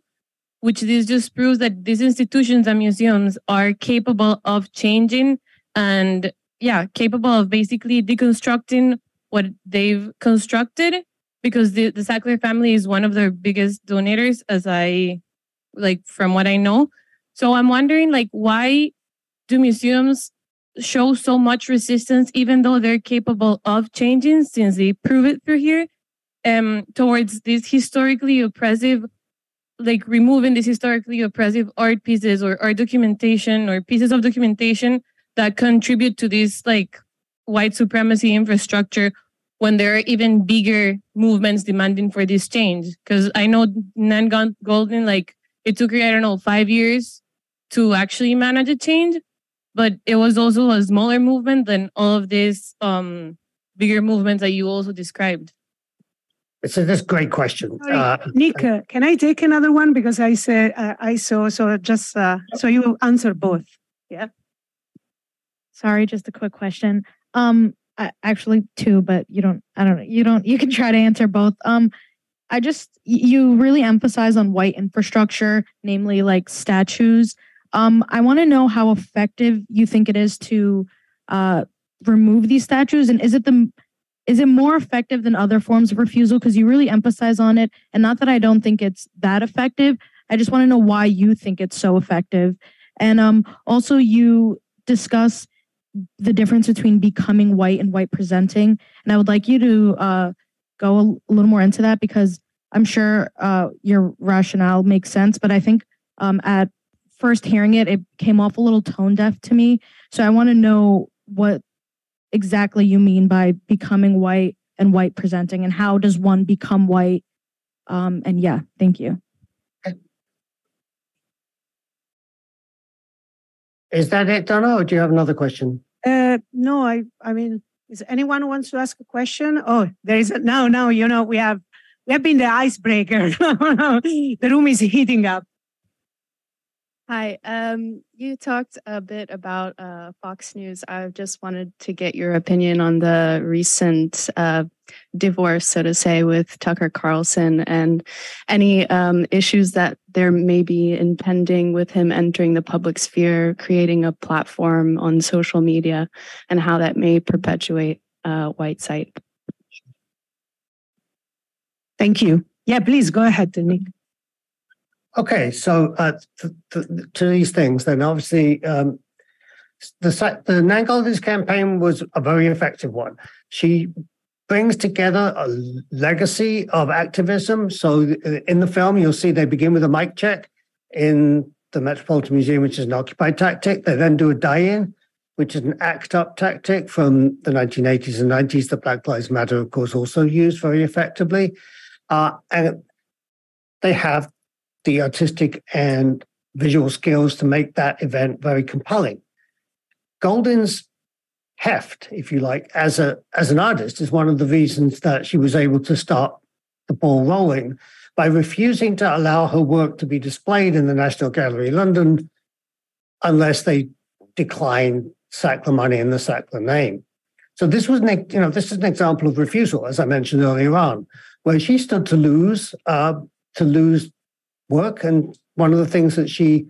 which this just proves that these institutions and museums are capable of changing and, yeah, capable of basically deconstructing what they've constructed, because the Sackler family is one of their biggest donors, as I, like, from what I know. So I'm wondering, like, why do museums show so much resistance, even though they're capable of changing, since they prove it through here, towards these historically oppressive, like removing these historically oppressive art pieces or art documentation or pieces of documentation that contribute to this like white supremacy infrastructure, when there are even bigger movements demanding for this change? Because I know Nan Goldin, like, it took her, I don't know, 5 years to actually manage a change. But it was also a smaller movement than all of these bigger movements that you also described. So that's a great question. Sorry, Nick, can I take another one? Because I said I saw, so just so you answer both. Yeah. Sorry, just a quick question. Actually two, but you don't. I don't know. You don't. You can try to answer both. I just, you really emphasize on white infrastructure, namely like statues. I want to know how effective you think it is to remove these statues, and is it more effective than other forms of refusal? Because you really emphasize on it, and not that I don't think it's that effective. I just want to know why you think it's so effective, and also you discuss the difference between becoming white and white presenting, and I would like you to go a little more into that, because I'm sure your rationale makes sense, but I think at first hearing it, it came off a little tone deaf to me. So I want to know what exactly you mean by becoming white and white presenting, and how does one become white? And yeah, thank you. Is that it, Donna, or do you have another question? No, I mean, is anyone who wants to ask a question? Oh, there is no, you know, we have been the icebreaker. The room is heating up. Hi, you talked a bit about Fox News. I just wanted to get your opinion on the recent divorce, so to say, with Tucker Carlson, and any issues that there may be impending with him entering the public sphere, creating a platform on social media, and how that may perpetuate white site. Thank you. Yeah, please go ahead, Nick. Okay, so to these things, then obviously the Nan Goldin's campaign was a very effective one. She brings together a legacy of activism. So in the film, you'll see they begin with a mic check in the Metropolitan Museum, which is an Occupy tactic. They then do a die-in, which is an ACT UP tactic from the 1980s and 90s. The Black Lives Matter, of course, also used very effectively. And they have the artistic and visual skills to make that event very compelling. Goldin's heft, if you like, as an artist, is one of the reasons that she was able to start the ball rolling by refusing to allow her work to be displayed in the National Gallery London unless they declined Sackler money in the Sackler name. So this was this is an example of refusal, as I mentioned earlier on, where she stood to lose work. And one of the things that she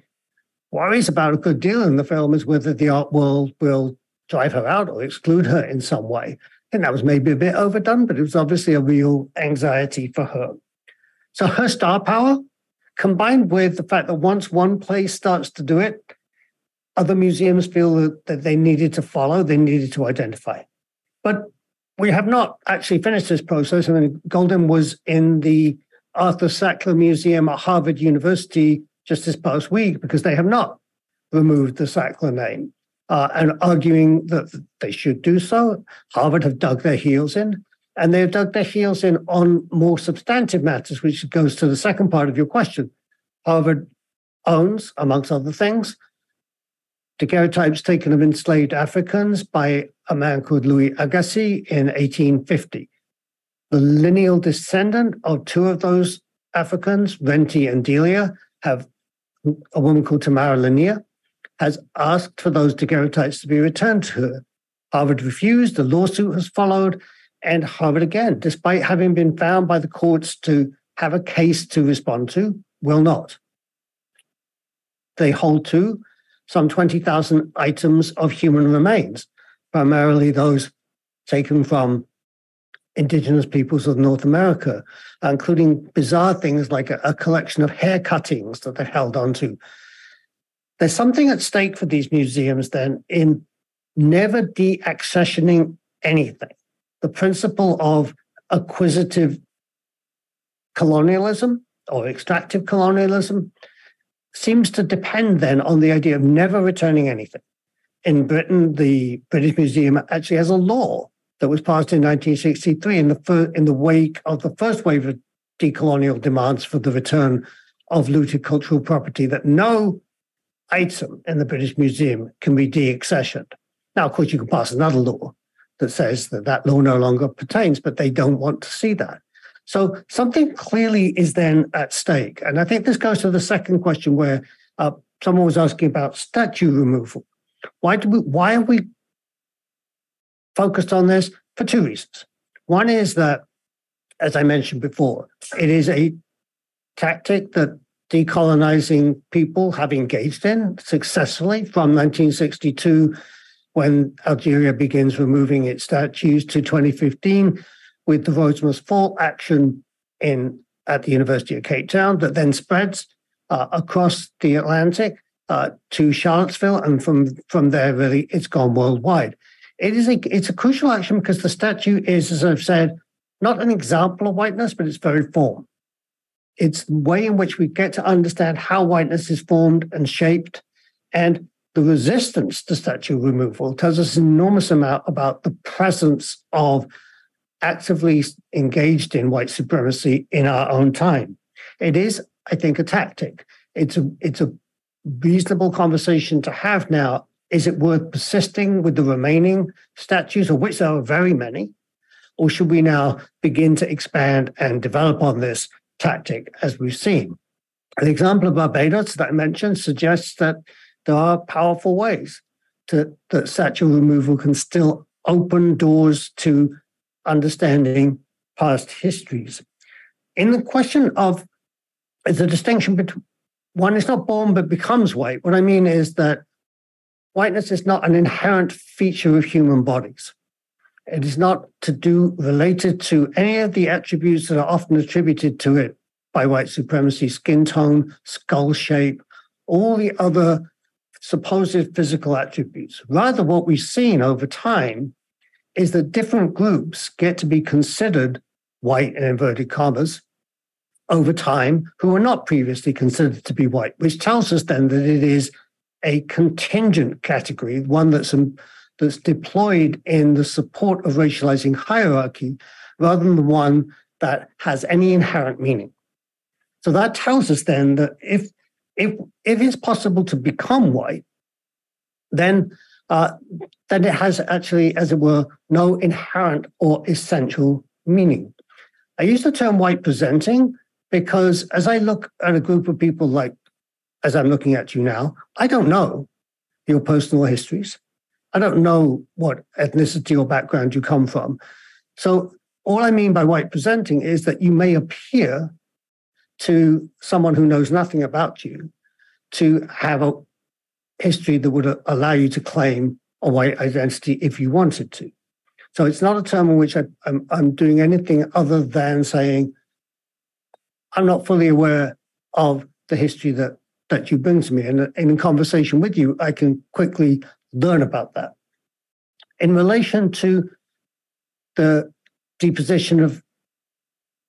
worries about a good deal in the film is whether the art world will drive her out or exclude her in some way. I think that was maybe a bit overdone, but it was obviously a real anxiety for her. So her star power, combined with the fact that once one place starts to do it, other museums feel that they needed to follow, they needed to identify. But we have not actually finished this process. I mean, Golden was in the Arthur Sackler Museum at Harvard University just this past week because they have not removed the Sackler name and arguing that they should do so. Harvard have dug their heels in, and they've dug their heels in on more substantive matters, which goes to the second part of your question. Harvard owns, amongst other things, daguerreotypes taken of enslaved Africans by a man called Louis Agassiz in 1850. The lineal descendant of two of those Africans, Renti and Delia, have a woman called Tamara Lanier, has asked for those daguerreotypes to be returned to her. Harvard refused, the lawsuit has followed, and Harvard again, despite having been found by the courts to have a case to respond to, will not. They hold to some 20,000 items of human remains, primarily those taken from indigenous peoples of North America, including bizarre things like a collection of hair cuttings that they've held onto. There's something at stake for these museums then in never deaccessioning anything. The principle of acquisitive colonialism or extractive colonialism seems to depend then on the idea of never returning anything. In Britain, the British Museum actually has a law that was passed in 1963 in the wake of the first wave of decolonial demands for the return of looted cultural property, that no item in the British Museum can be deaccessioned. Now, of course, you can pass another law that says that that law no longer pertains, but they don't want to see that. So something clearly is then at stake. And I think this goes to the second question where someone was asking about statue removal. Why are we focused on this? For two reasons. One is that, as I mentioned before, it is a tactic that decolonizing people have engaged in successfully from 1962, when Algeria begins removing its statues, to 2015, with the Rosemary Fall action at the University of Cape Town, that then spreads across the Atlantic to Charlottesville, and from there, really, it's gone worldwide. It's a crucial action because the statue is, as I've said, not an example of whiteness, but its very form. It's the way in which we get to understand how whiteness is formed and shaped, and the resistance to statue removal tells us an enormous amount about the presence of actively engaged in white supremacy in our own time. It is, I think, a tactic. It's a reasonable conversation to have now. Is it worth persisting with the remaining statues, of which there are very many, or should we now begin to expand and develop on this tactic as we've seen? The example of Barbados that I mentioned suggests that there are powerful ways that statue removal can still open doors to understanding past histories. In the question of the distinction between one is not born but becomes white, what I mean is that whiteness is not an inherent feature of human bodies. It is not to do related to any of the attributes that are often attributed to it by white supremacy: skin tone, skull shape, all the other supposed physical attributes. Rather, what we've seen over time is that different groups get to be considered white, in inverted commas, over time, who were not previously considered to be white, which tells us then that it is a contingent category, one that's deployed in the support of racializing hierarchy rather than the one that has any inherent meaning. So that tells us then that if it's possible to become white, then it has actually, as it were, no inherent or essential meaning. I use the term white presenting because as I look at a group of people like, as I'm looking at you now, I don't know your personal histories. I don't know what ethnicity or background you come from. So all I mean by white presenting is that you may appear to someone who knows nothing about you to have a history that would allow you to claim a white identity if you wanted to. So it's not a term in which I'm doing anything other than saying, I'm not fully aware of the history that you bring to me. And in conversation with you, I can quickly learn about that. In relation to the deposition of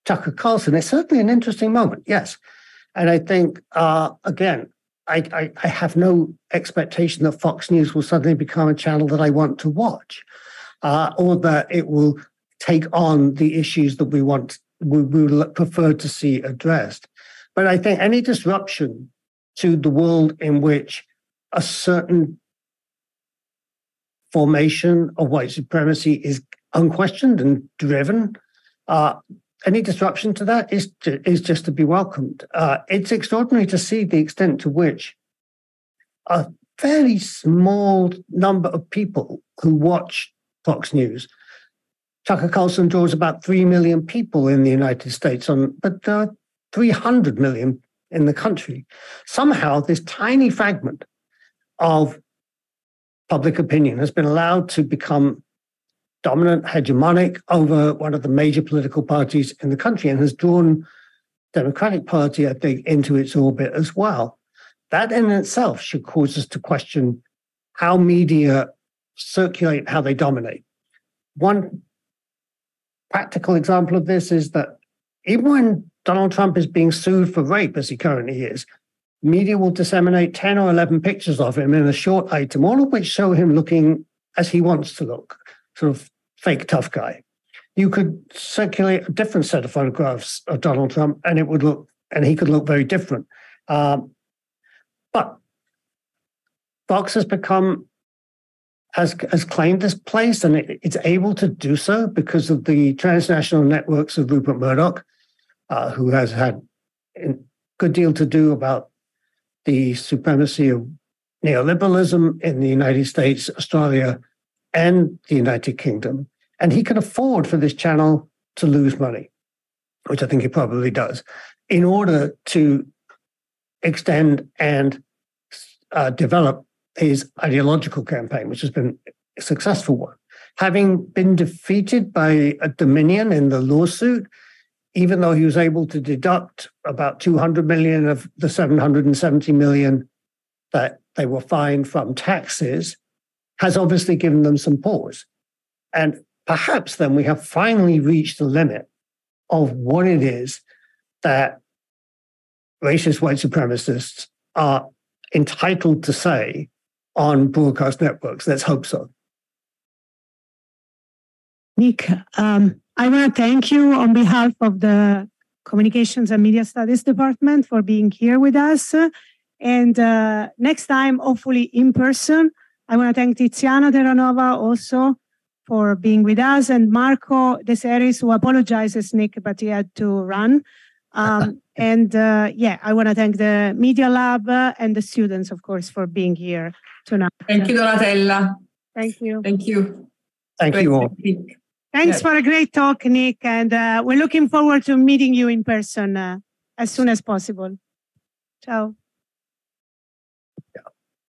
Tucker Carlson, it's certainly an interesting moment, yes. And I think, again, I have no expectation that Fox News will suddenly become a channel that I want to watch, or that it will take on the issues that we would prefer to see addressed. But I think any disruption to the world in which a certain formation of white supremacy is unquestioned and driven, any disruption to that is just to be welcomed. It's extraordinary to see the extent to which a fairly small number of people who watch Fox News. Tucker Carlson draws about 3 million people in the United States, but there are 300 million in the country. Somehow this tiny fragment of public opinion has been allowed to become dominant, hegemonic over one of the major political parties in the country, and has drawn Democratic Party, I think, into its orbit as well. That in itself should cause us to question how media circulate, how they dominate. One practical example of this is that even when Donald Trump is being sued for rape, as he currently is, media will disseminate 10 or 11 pictures of him in a short item, all of which show him looking as he wants to look, sort of fake tough guy. You could circulate a different set of photographs of Donald Trump and it would look, and he could look very different. But Fox has claimed this place, and it's able to do so because of the transnational networks of Rupert Murdoch, who has had a good deal to do about the supremacy of neoliberalism in the United States, Australia, and the United Kingdom. And he can afford for this channel to lose money, which I think he probably does, in order to extend and develop his ideological campaign, which has been a successful one. Having been defeated by a Dominion in the lawsuit, even though he was able to deduct about 200 million of the 770 million that they were fined from taxes, has obviously given them some pause. And perhaps then we have finally reached the limit of what it is that racist white supremacists are entitled to say on broadcast networks. Let's hope so. Nick, I want to thank you on behalf of the Communications and Media Studies Department for being here with us. And next time, hopefully in person, I want to thank Tiziana Terranova also for being with us, and Marco De Seris, who apologizes, Nick, but he had to run. I want to thank the Media Lab and the students, of course, for being here tonight. Thank you, Donatella. Thank you. Thank you. Thank you all. Thanks for a great talk, Nick. And we're looking forward to meeting you in person as soon as possible. Ciao.